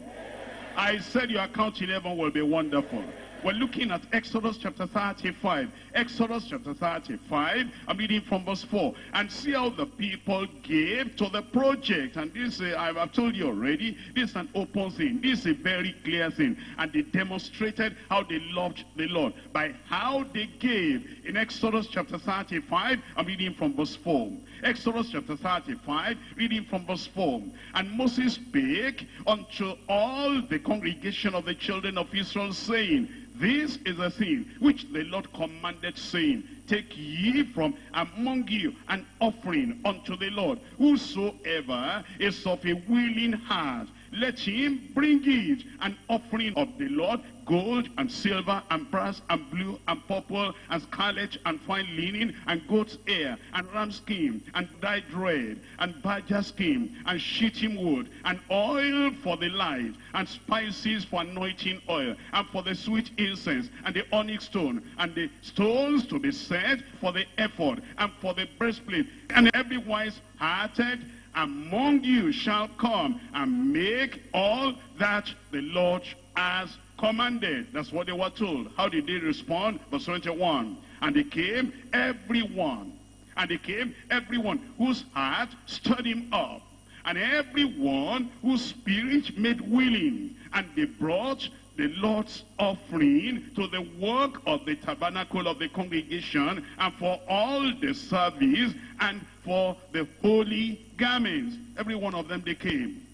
I said your account in heaven will be wonderful. We're looking at Exodus chapter thirty-five. Exodus chapter thirty-five, I'm reading from verse four. And see how the people gave to the project. And this, uh, I've told you already, this is an open thing. This is a very clear thing. And they demonstrated how they loved the Lord by how they gave. In Exodus chapter thirty-five, I'm reading from verse four. Exodus chapter thirty-five, reading from verse four. And Moses spake unto all the congregation of the children of Israel, saying, this is the thing which the Lord commanded, saying, take ye from among you an offering unto the Lord. Whosoever is of a willing heart, let him bring it an offering of the Lord, gold and silver and brass and blue and purple and scarlet and fine linen and goat's hair and ram skin and dyed red and badger skin and shittim wood and oil for the light and spices for anointing oil and for the sweet incense and the onyx stone and the stones to be set for the ephod and for the breastplate. And every wise hearted among you shall come and make all that the Lord has commanded. That's what they were told. How did they respond? Verse twenty-one. And they came, everyone. And they came, everyone whose heart stirred him up, and everyone whose spirit made willing. And they brought the Lord's offering to the work of the tabernacle of the congregation, and for all the service, and for the holy garments. Every one of them they came,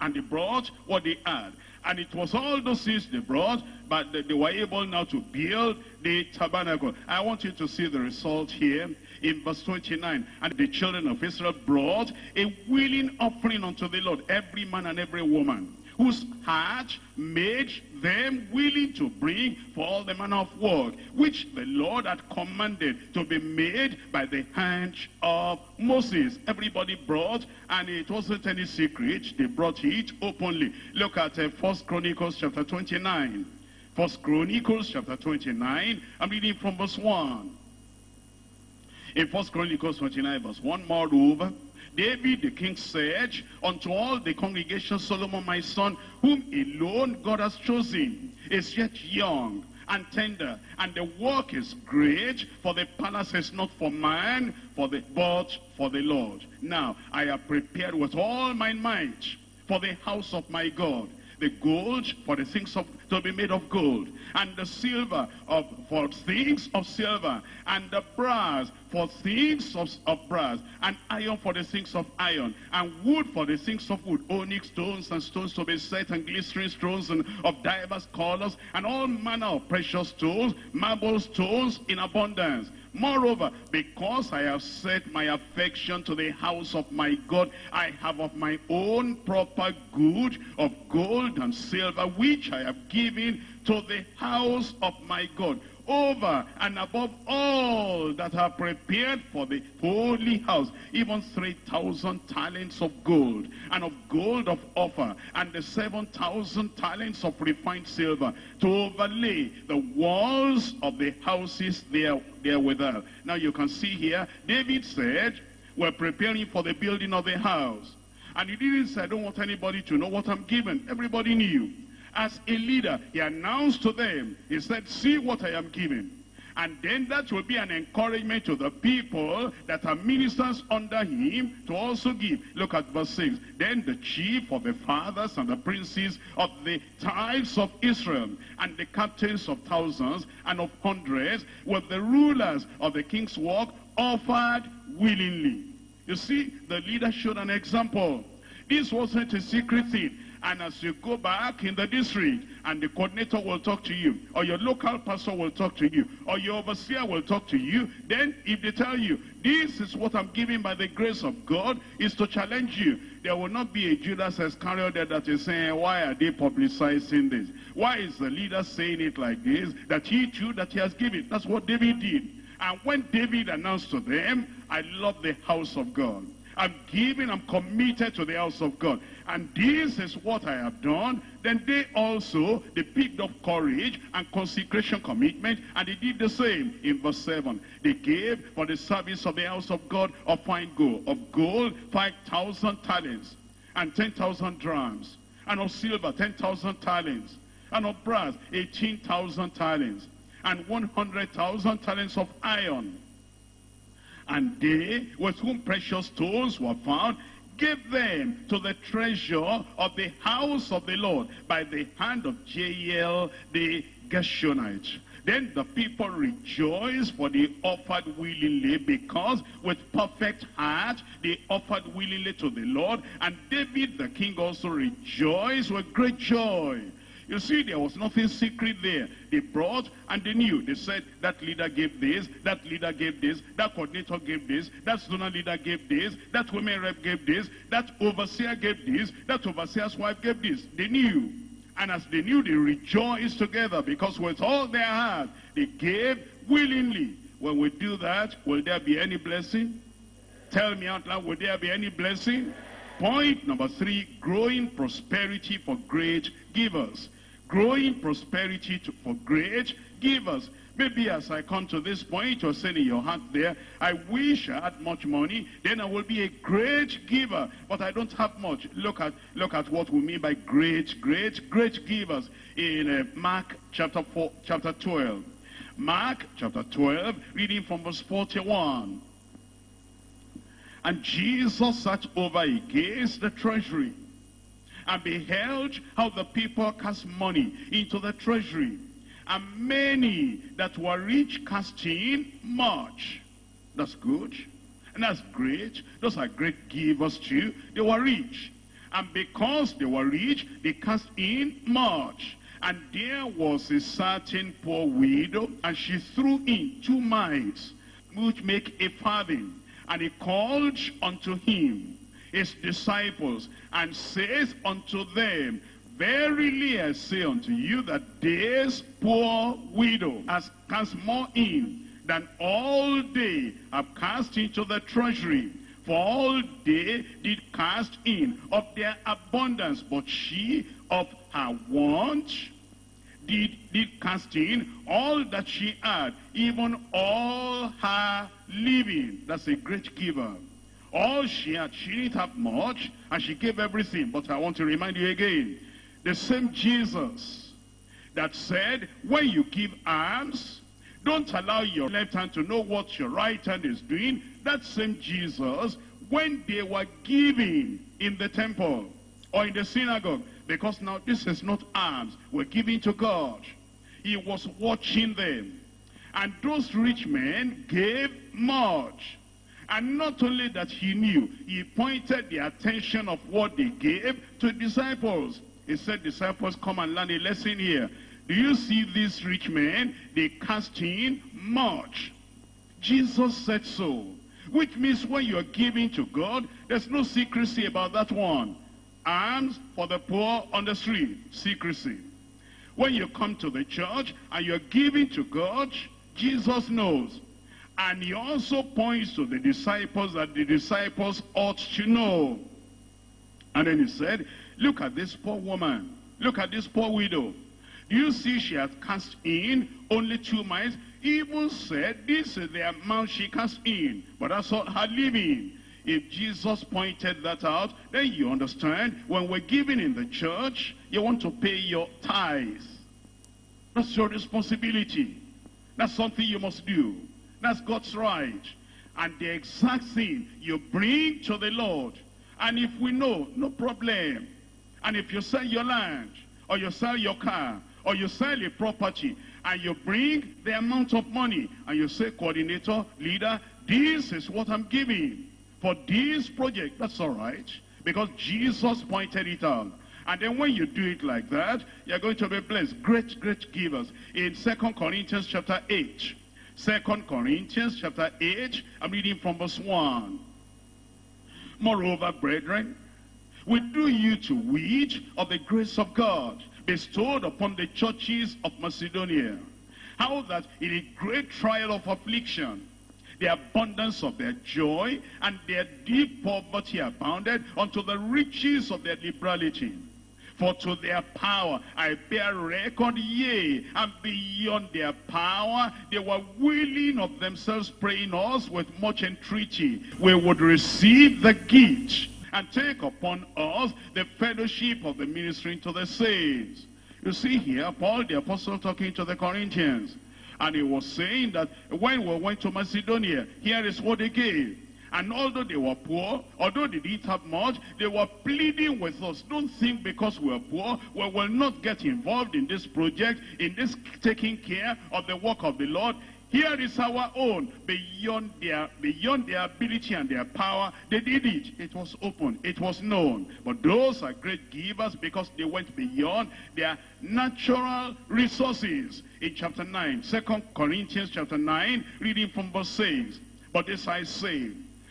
and they brought what they had. And it was all those things they brought, but they were able now to build the tabernacle. I want you to see the result here in verse twenty-nine. And the children of Israel brought a willing offering unto the Lord, every man and every woman whose heart made them willing to bring for all the manner of work, which the Lord had commanded to be made by the hand of Moses. Everybody brought, and it wasn't any secret. They brought it openly. Look at uh, First Chronicles chapter twenty-nine. First Chronicles chapter twenty-nine, I'm reading from verse one. In First Chronicles twenty-nine, verse one, moreover, David the king said unto all the congregation, Solomon my son, whom alone God has chosen, is yet young and tender, and the work is great, for the palace is not for man, for the, but for the Lord. Now I have prepared with all my might for the house of my God, the gold for the things of, to be made of gold, and the silver of, for things of silver, and the brass for things of, of brass, and iron for the things of iron, and wood for the things of wood, onyx stones and stones to be set, and glistering stones and of diverse colors, and all manner of precious stones, marble stones in abundance. Moreover, because I have set my affection to the house of my God, I have of my own proper good of gold and silver, which I have given to the house of my God, over and above all that are prepared for the holy house, even three thousand talents of gold, and of gold of Ophir, and the seven thousand talents of refined silver, to overlay the walls of the houses there therewithal. Now you can see here, David said, we're preparing for the building of the house. And he didn't say, I don't want anybody to know what I'm giving. Everybody knew. As a leader, he announced to them, he said, see what I am giving. And then that will be an encouragement to the people that are ministers under him to also give. Look at verse six. Then the chief of the fathers and the princes of the tribes of Israel, and the captains of thousands and of hundreds, with the rulers of the king's work, offered willingly. You see, the leader showed an example. This wasn't a secret thing. And as you go back in the district, and the coordinator will talk to you, or your local pastor will talk to you, or your overseer will talk to you, then if they tell you, this is what I'm giving by the grace of God, is to challenge you. There will not be a Judas Iscariot there that is saying, why are they publicizing this? Why is the leader saying it like this? That he too, that he has given. That's what David did. And when David announced to them, I love the house of God. I'm giving, I'm committed to the house of God. And this is what I have done. Then they also, they picked up courage and consecration commitment, and they did the same. In verse seven, they gave for the service of the house of God of fine gold, of gold five thousand talents, and ten thousand drams, and of silver ten thousand talents, and of brass eighteen thousand talents, and one hundred thousand talents of iron. And they, with whom precious stones were found, gave them to the treasure of the house of the Lord by the hand of Jael the Gershonite. Then the people rejoiced, for they offered willingly, because with perfect heart they offered willingly to the Lord. And David the king also rejoiced with great joy. You see, there was nothing secret there. They brought and they knew. They said, that leader gave this, that leader gave this, that coordinator gave this, that student leader gave this, that women rep gave this, that overseer gave this, that overseer's wife gave this. They knew. And as they knew, they rejoiced together, because with all their heart, they gave willingly. When we do that, will there be any blessing? Tell me out loud, will there be any blessing? Point number three, growing prosperity for great givers. Growing prosperity to, for great givers. Maybe as I come to this point, you're saying in your heart there, I wish I had much money, then I will be a great giver, but I don't have much. Look at look at what we mean by great, great, great givers in uh, Mark chapter four, chapter twelve. Mark chapter twelve, reading from verse forty-one. And Jesus sat over against the treasury, and beheld how the people cast money into the treasury. And many that were rich cast in much. That's good. And that's great. Those are great givers too. They were rich. And because they were rich, they cast in much. And there was a certain poor widow, and she threw in two mites, which make a farthing. And he called unto him his disciples, and says unto them, verily I say unto you, that this poor widow has cast more in than all they have cast into the treasury. For all they did cast in of their abundance, but she of her want did, did cast in all that she had, even all her living. That's a great giver. All she had, she didn't have much, and she gave everything. But I want to remind you again, the same Jesus that said, when you give alms, don't allow your left hand to know what your right hand is doing. That same Jesus, when they were giving in the temple or in the synagogue, because now this is not alms, we're giving to God. He was watching them. And those rich men gave much. And not only that he knew, he pointed the attention of what they gave to disciples. He said, disciples, come and learn a lesson here. Do you see these rich men? They cast in much. Jesus said so. Which means when you're giving to God, there's no secrecy about that one. Alms for the poor on the street, secrecy. When you come to the church and you're giving to God, Jesus knows. And he also points to the disciples that the disciples ought to know. And then he said, look at this poor woman. Look at this poor widow. Do you see she has cast in only two mites? Even said this is the amount she cast in, but that's all her living. If Jesus pointed that out, then you understand when we're giving in the church, you want to pay your tithes. That's your responsibility. That's something you must do. That's God's right. And the exact thing you bring to the Lord. And if we know, no problem. And if you sell your land, or you sell your car, or you sell a property, and you bring the amount of money, and you say, coordinator, leader, this is what I'm giving for this project, that's all right, because Jesus pointed it out. And then when you do it like that, you're going to be blessed. Great, great givers. In Second Corinthians chapter eight, Second Corinthians chapter eight, I'm reading from verse one. Moreover, brethren, we do you to wit of the grace of God bestowed upon the churches of Macedonia, how that in a great trial of affliction, the abundance of their joy and their deep poverty abounded unto the riches of their liberality. For to their power I bear record, yea, and beyond their power they were willing of themselves, praying us with much entreaty, we would receive the gift and take upon us the fellowship of the ministering to the saints. You see here, Paul the apostle talking to the Corinthians, and he was saying that when we went to Macedonia, here is what they gave. And although they were poor, although they didn't have much, they were pleading with us. Don't think because we're poor, we will not get involved in this project, in this taking care of the work of the Lord. Here is our own. Beyond their, beyond their ability and their power, they did it. It was open. It was known. But those are great givers because they went beyond their natural resources. In chapter nine, Second Corinthians chapter nine, reading from verse six. But this I say,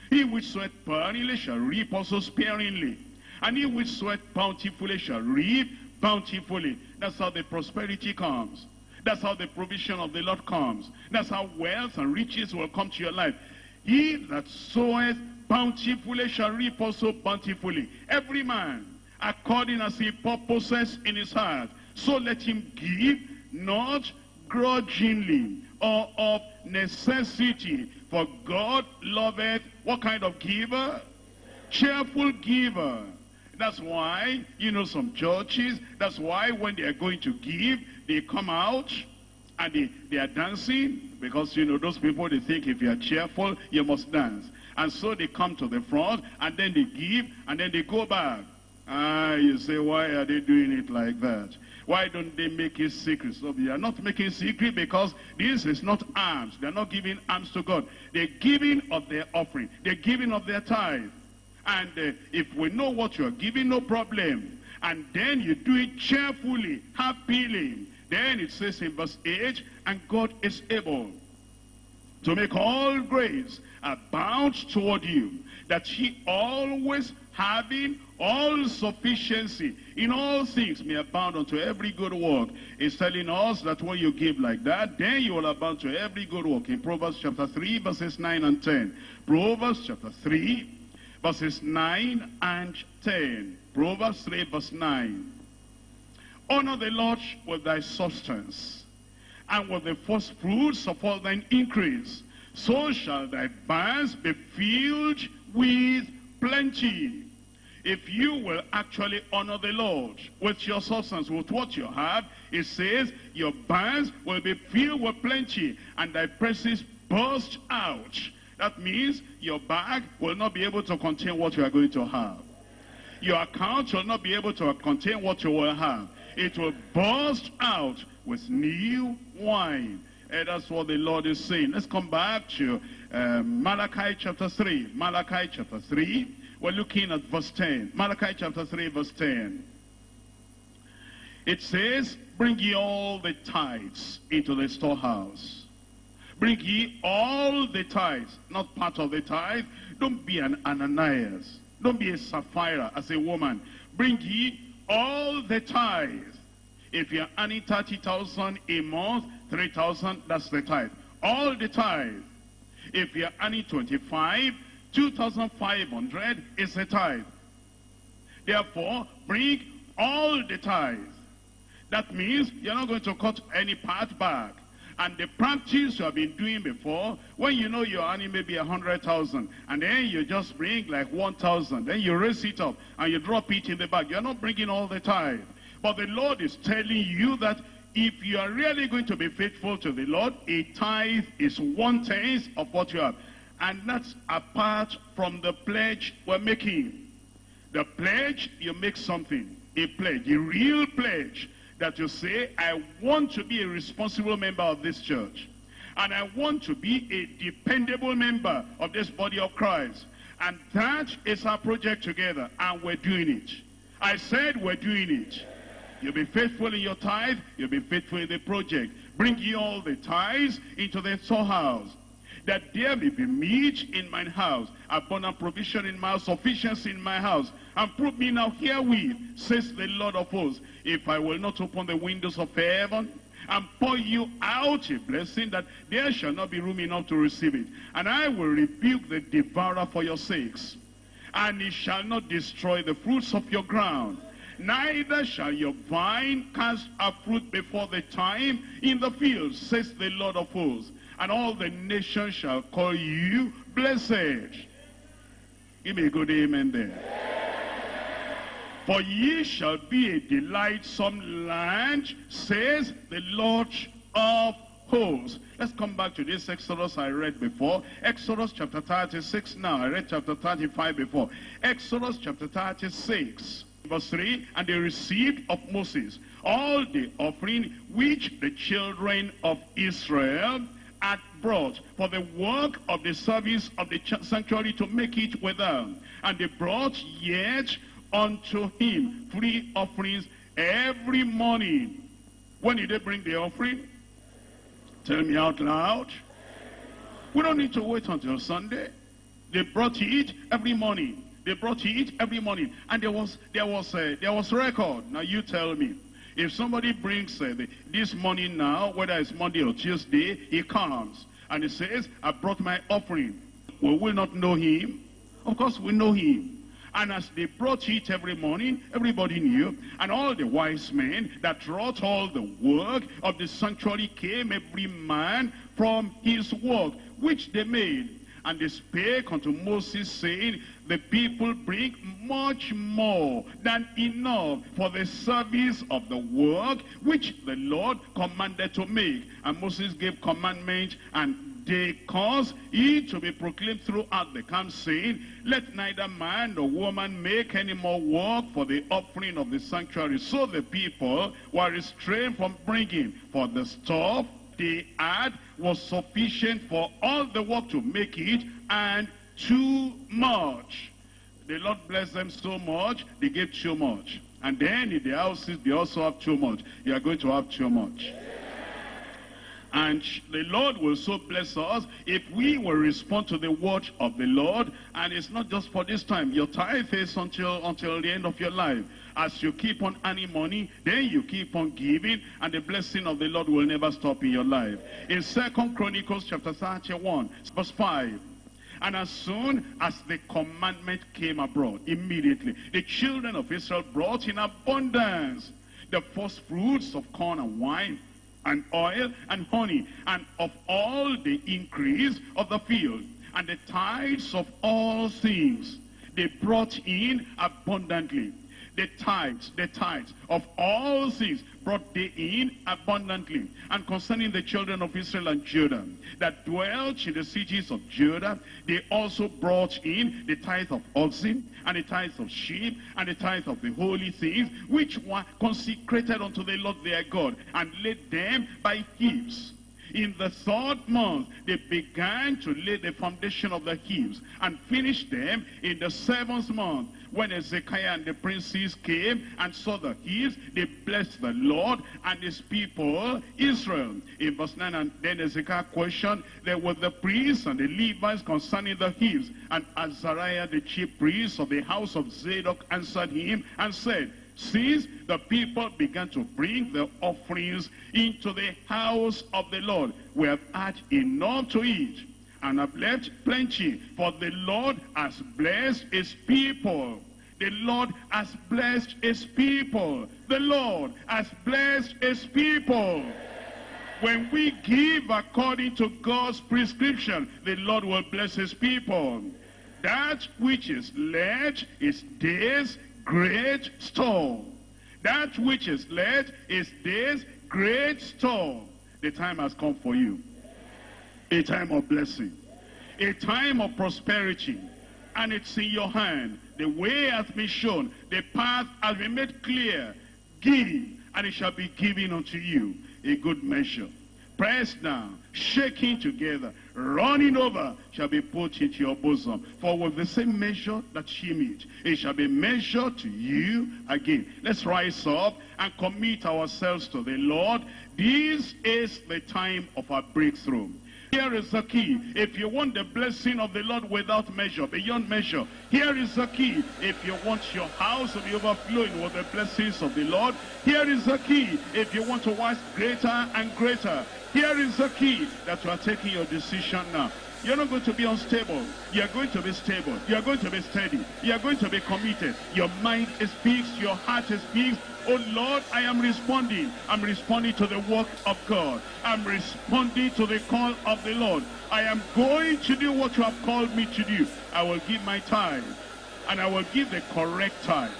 he which soweth sparingly shall reap also sparingly, and he which soweth bountifully shall reap bountifully. That's how the prosperity comes. That's how the provision of the Lord comes. That's how wealth and riches will come to your life. He that soweth bountifully shall reap also bountifully. Every man, according as he purposes in his heart, so let him give, not grudgingly or of necessity. For God loveth what kind of giver? Cheerful giver. That's why, you know, some churches, that's why when they are going to give, they come out and they, they are dancing. Because, you know, those people, they think if you are cheerful, you must dance. And so they come to the front, and then they give, and then they go back. Ah, you say, why are they doing it like that? Why don't they make it secret? So they are not making secret because this is not alms. They are not giving alms to God. They're giving of their offering. They're giving of their tithe. And uh, if we know what you're giving, no problem. And then you do it cheerfully, happily. Then it says in verse eight, and God is able to make all grace abound toward you, that he always having all sufficiency in all things may abound unto every good work. It's telling us that when you give like that, then you will abound to every good work. In Proverbs chapter three, verses nine and ten. Proverbs chapter three, verses nine and ten. Proverbs three, verse nine. Honor the Lord with thy substance, and with the first fruits of all thine increase. So shall thy barns be filled with plenty. If you will actually honor the Lord with your substance, with what you have, it says your barns will be filled with plenty, and thy presses burst out. That means your bag will not be able to contain what you are going to have. Your account will not be able to contain what you will have. It will burst out with new wine. And that's what the Lord is saying. Let's come back to uh, Malachi chapter three. Malachi chapter three. We're looking at verse ten. Malachi chapter three, verse ten. It says, bring ye all the tithes into the storehouse. Bring ye all the tithes, not part of the tithe. Don't be an Ananias. Don't be a Sapphira as a woman. Bring ye all the tithes. If you're earning thirty thousand a month, three thousand, that's the tithe. All the tithe. If you're earning twenty-five, two thousand five hundred is the tithe. Therefore, bring all the tithes. That means you're not going to cut any part back. And the practice you have been doing before, when you know you're earning maybe a hundred thousand, and then you just bring like one thousand, then you raise it up and you drop it in the bag. You're not bringing all the tithe. But the Lord is telling you that if you are really going to be faithful to the Lord, a tithe is one-tenth of what you have. And that's apart from the pledge we're making. The pledge, you make something, a pledge, a real pledge, that you say, I want to be a responsible member of this church. And I want to be a dependable member of this body of Christ. And that is our project together, and we're doing it. I said we're doing it. You'll be faithful in your tithe, you'll be faithful in the project. Bring ye all the tithes into the storehouse, that there may be meat in mine house, abundant provision in my house, sufficiency in my house. And prove me now herewith, says the Lord of hosts, if I will not open the windows of heaven and pour you out a blessing, that there shall not be room enough to receive it. And I will rebuke the devourer for your sakes, and he shall not destroy the fruits of your ground. Neither shall your vine cast a fruit before the time in the field, says the Lord of hosts. And all the nations shall call you blessed. Give me a good amen there. For ye shall be a delightsome land, says the Lord of holes. Let's come back to this Exodus I read before. Exodus chapter thirty-six now. I read chapter thirty-five before. Exodus chapter thirty-six. Verse three, and they received of Moses all the offering which the children of Israel had brought for the work of the service of the sanctuary to make it with them. And they brought yet unto him three offerings every morning. When did they bring the offering? Tell me out loud. We don't need to wait until Sunday. They brought it every morning. They brought it every morning, and there was there was a, there was record. Now you tell me, if somebody brings uh, the, this morning now, whether it's Monday or Tuesday, he comes and he says, "I brought my offering." We will not know him. Of course, we know him. And as they brought it every morning, everybody knew. And all the wise men that wrought all the work of the sanctuary came, every man from his work which they made. And they spake unto Moses, saying, the people bring much more than enough for the service of the work which the Lord commanded to make. And Moses gave commandment, and they caused it to be proclaimed throughout the camp, saying, let neither man nor woman make any more work for the offering of the sanctuary. So the people were restrained from bringing, for the stuff they had was sufficient for all the work to make it, and too much. The Lord blessed them so much, they gave too much. And then in the houses, they also have too much. You are going to have too much. And the Lord will so bless us if we will respond to the word of the Lord. And it's not just for this time. Your tithe is until, until the end of your life. As you keep on earning money, then you keep on giving, and the blessing of the Lord will never stop in your life. In Second Chronicles chapter thirty-one, verse five. And as soon as the commandment came abroad, immediately the children of Israel brought in abundance the first fruits of corn and wine, and oil and honey, and of all the increase of the field, and the tithes of all things they brought in abundantly. The tithes, the tithes of all things brought they in abundantly. And concerning the children of Israel and Judah that dwelt in the cities of Judah, they also brought in the tithe of oxen, and the tithe of sheep, and the tithe of the holy things, which were consecrated unto the Lord their God, and laid them by heaps. In the third month, they began to lay the foundation of the heaps, and finished them in the seventh month. When Hezekiah and the princes came and saw the heaps, they blessed the Lord and his people, Israel. In verse nine, and then Hezekiah questioned, there were the priests and the Levites concerning the heaps. And Azariah, the chief priest of the house of Zadok, answered him and said, since the people began to bring their offerings into the house of the Lord, we have had enough to eat, and have left plenty, for the Lord has blessed his people. The Lord has blessed his people. The Lord has blessed his people. When we give according to God's prescription, the Lord will bless his people. That which is led is this great store. That which is led is this great store. The time has come for you. A time of blessing, a time of prosperity, and it's in your hand. The way has been shown, the path has been made clear. Give, and it shall be given unto you. A good measure, pressed down, shaking together, running over, shall be put into your bosom. For with the same measure that she meet, it shall be measured to you again. Let's rise up and commit ourselves to the Lord. This is the time of our breakthrough. Here is the key. If you want the blessing of the Lord without measure, beyond measure, here is the key. If you want your house to be overflowing with the blessings of the Lord, here is the key. If you want to rise greater and greater, here is the key that you are taking your decision now. You're not going to be unstable. You're going to be stable. You're going to be steady. You're going to be committed. Your mind is fixed. Your heart is fixed. Oh Lord, I am responding. I'm responding to the work of God. I'm responding to the call of the Lord. I am going to do what you have called me to do. I will give my tithe, and I will give the correct tithe,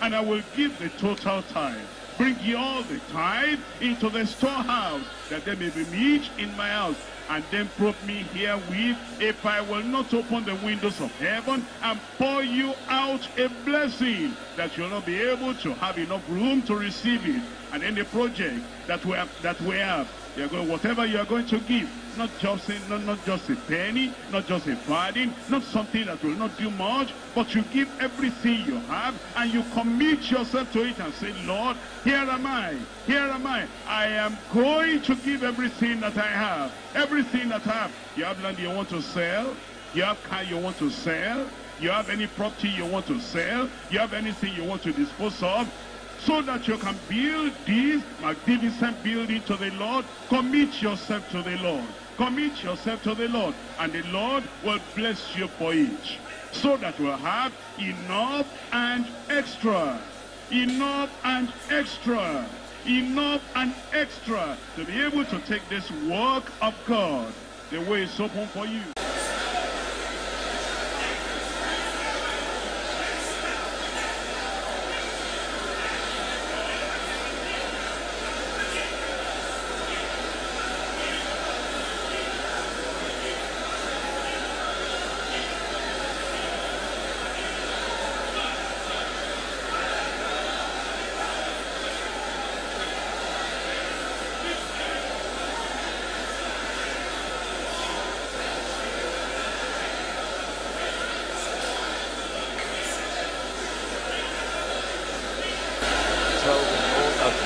and I will give the total tithe. Bring ye all the tithe into the storehouse, that there may be meat in my house. And then probe me herewith, if I will not open the windows of heaven and pour you out a blessing, that you'll not be able to have enough room to receive it. And any project that we have, that we have, you're going, whatever you are going to give, not just a, not, not just a penny, not just a farthing, not something that will not do much, but you give everything you have, and you commit yourself to it and say, Lord, here am I, here am I, I am going to give everything that I have, everything that I have. You have land you want to sell, you have car you want to sell, you have any property you want to sell, you have anything you want to dispose of, so that you can build this magnificent building to the Lord. Commit yourself to the Lord. Commit yourself to the Lord, and the Lord will bless you for it, so that we'll have enough and extra, enough and extra, enough and extra to be able to take this work of God. The way is open for you.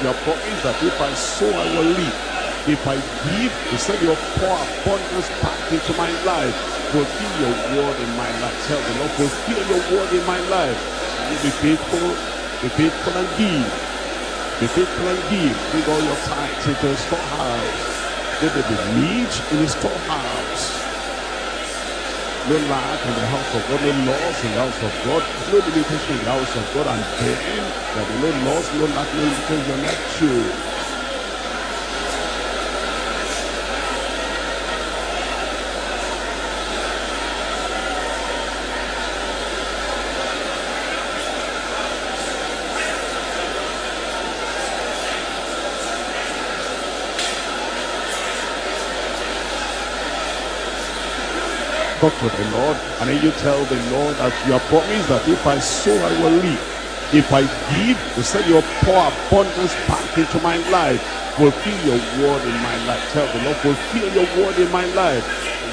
Your promise that if I sow, I will live. If I give, you said your poor abundance back into my life. Fulfill your word in my life. Tell the Lord, fulfill your word in my life. You be faithful, be faithful and give. Be faithful and give. Bring all your tithes into the storehouse. There will be meat in the storehouse. No lack in the house of God, no loss in the house of God, no limitation in the house of God, and then there will be no loss, no lack, no limitation at you. Talk to the Lord, and then you tell the Lord that you are promised that if I sow, I will live. If I give, you said your poor abundance back into my life. Fulfill your word in my life. Tell the Lord, fulfill your word in my life.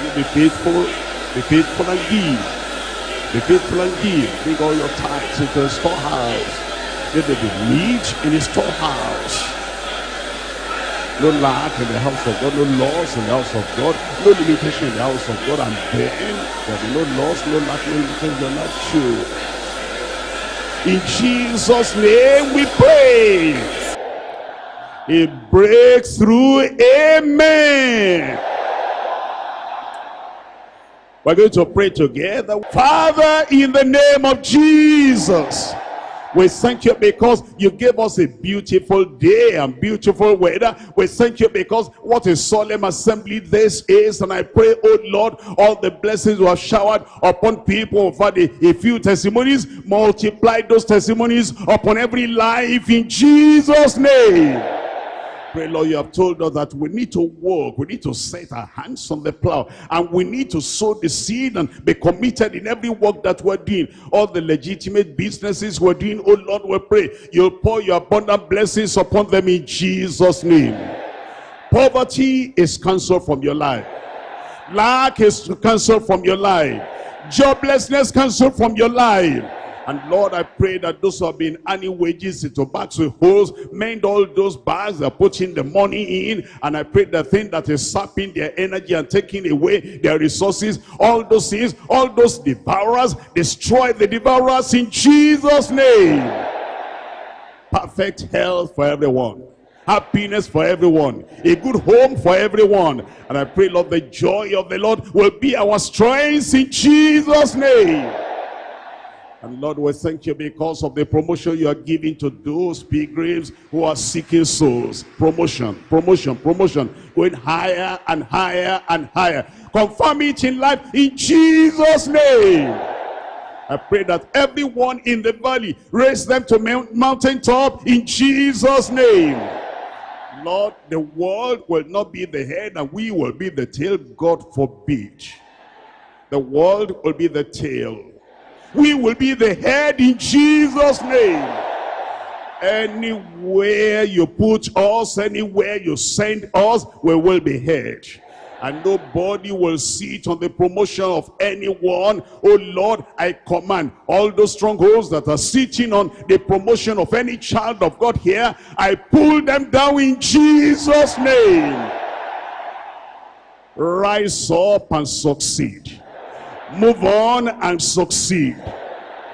You be faithful, be faithful and give. Be faithful and give. Bring all your tithes into the storehouse. Let there be meat in the storehouse. No lack in the house of God, no loss in the house of God, no limitation in the house of God, and then there will be no loss, no lack, no limitation, you're not true. In Jesus' name we pray. A breakthrough, amen. We're going to pray together. Father, in the name of Jesus, we thank you because you gave us a beautiful day and beautiful weather. We thank you because what a solemn assembly this is. And I pray, oh Lord, all the blessings were showered upon people over the, a few testimonies. Multiply those testimonies upon every life in Jesus' name. Pray, Lord, you have told us that we need to work, we need to set our hands on the plow, and we need to sow the seed and be committed in every work that we're doing. All the legitimate businesses we're doing, oh Lord, we pray you'll pour your abundant blessings upon them in Jesus' name. Poverty is cancelled from your life. Lack is cancelled from your life. Joblessness cancelled from your life. And Lord, I pray that those who have been earning wages into bags with holes, mend all those bags, they're putting the money in, and I pray the thing that is sapping their energy and taking away their resources, all those things, all those devourers, destroy the devourers in Jesus' name. Perfect health for everyone. Happiness for everyone. A good home for everyone. And I pray, Lord, the joy of the Lord will be our strength in Jesus' name. And Lord, we thank you because of the promotion you are giving to those pilgrims who are seeking souls. Promotion, promotion, promotion. Going higher and higher and higher. Confirm it in life in Jesus' name. I pray that everyone in the valley, raise them to mountaintop in Jesus' name. Lord, the world will not be the head and we will be the tail. God forbid. The world will be the tail. We will be the head in Jesus' name. Anywhere you put us, anywhere you send us, we will be head. And nobody will sit on the promotion of anyone. Oh Lord, I command all those strongholds that are sitting on the promotion of any child of God here, I pull them down in Jesus' name. Rise up and succeed. Move on and succeed.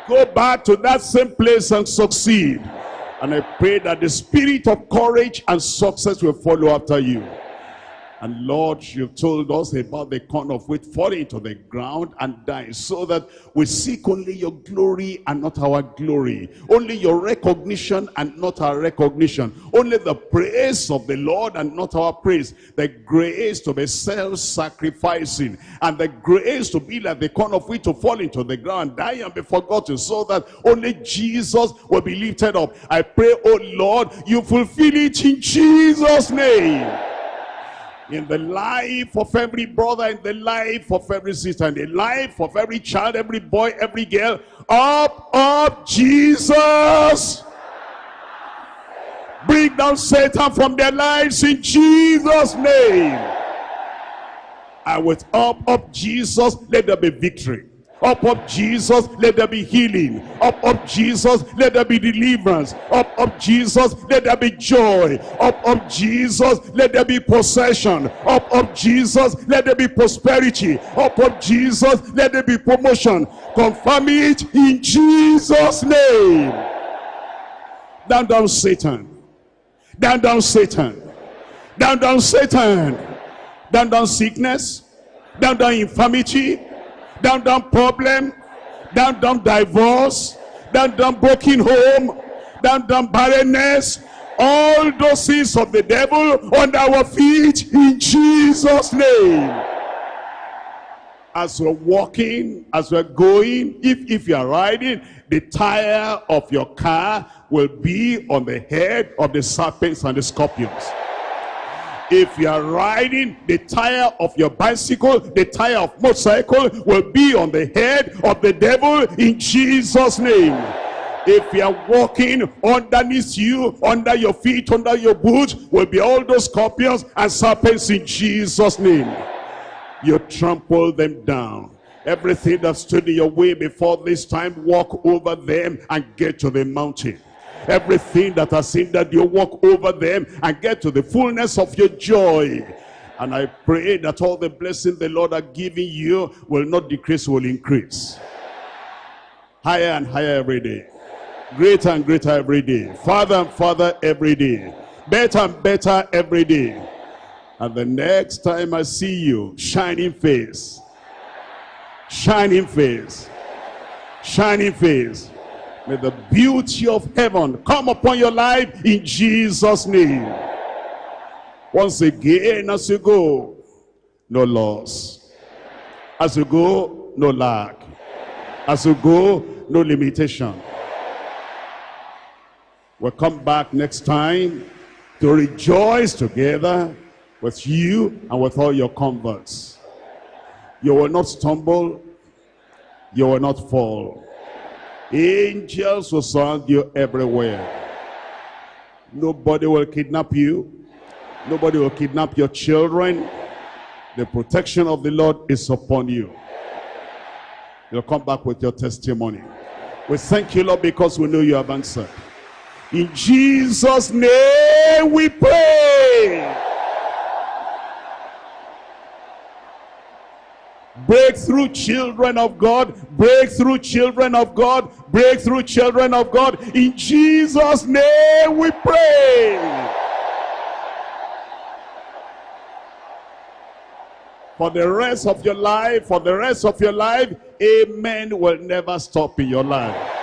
Go back to that same place and succeed. And I pray that the spirit of courage and success will follow after you. And Lord, you've told us about the corn of wheat falling to the ground and dying, so that we seek only your glory and not our glory, only your recognition and not our recognition, only the praise of the Lord and not our praise, the grace to be self-sacrificing, and the grace to be like the corn of wheat to fall into the ground and die and be forgotten, so that only Jesus will be lifted up. I pray, oh Lord, you fulfill it in Jesus' name. In the life of every brother, in the life of every sister, in the life of every child, every boy, every girl. Up, up, Jesus. Bring down Satan from their lives in Jesus' name. And with up, up, Jesus, let there be victory. Up, up, Jesus, let there be healing. Up, up, Jesus, let there be deliverance. Up, up, Jesus, let there be joy. Up, up, Jesus, let there be possession. Up, up, Jesus, let there be prosperity. Up, up, Jesus, let there be promotion. Confirm it in Jesus' name. Down, down, Satan. Down, down, Satan. Down, down, Satan. Down, down, sickness. Down, down, infirmity. Down, down problem, down, down divorce, down, down broken home, down, down barrenness, all those things of the devil on our feet in Jesus' name. As we're walking, as we're going, if, if you're riding, the tire of your car will be on the head of the serpents and the scorpions. If you are riding, the tire of your bicycle, the tire of motorcycle will be on the head of the devil in Jesus' name. If you are walking, underneath you, under your feet, under your boots, will be all those scorpions and serpents in Jesus' name. You trample them down. Everything that stood in your way before this time, walk over them and get to the mountain. Everything that has hindered you, walk over them and get to the fullness of your joy. And I pray that all the blessing the Lord are giving you will not decrease, will increase. Higher and higher every day. Greater and greater every day. Farther and farther every day. Better and better every day. And the next time I see you, shining face. Shining face. Shining face. May the beauty of heaven come upon your life in Jesus' name. Once again, as you go, no loss. As you go, no lack. As you go, no limitation. We'll come back next time to rejoice together with you and with all your converts. You will not stumble. You will not fall. Angels will surround you everywhere. Nobody will kidnap you. Nobody will kidnap your children. The protection of the Lord is upon you. You'll come back with your testimony. We thank you, Lord, because we know you have answered. In Jesus' name we pray. Breakthrough children of God, breakthrough children of God, breakthrough children of God. In Jesus' name we pray. For the rest of your life, for the rest of your life, amen will never stop in your life.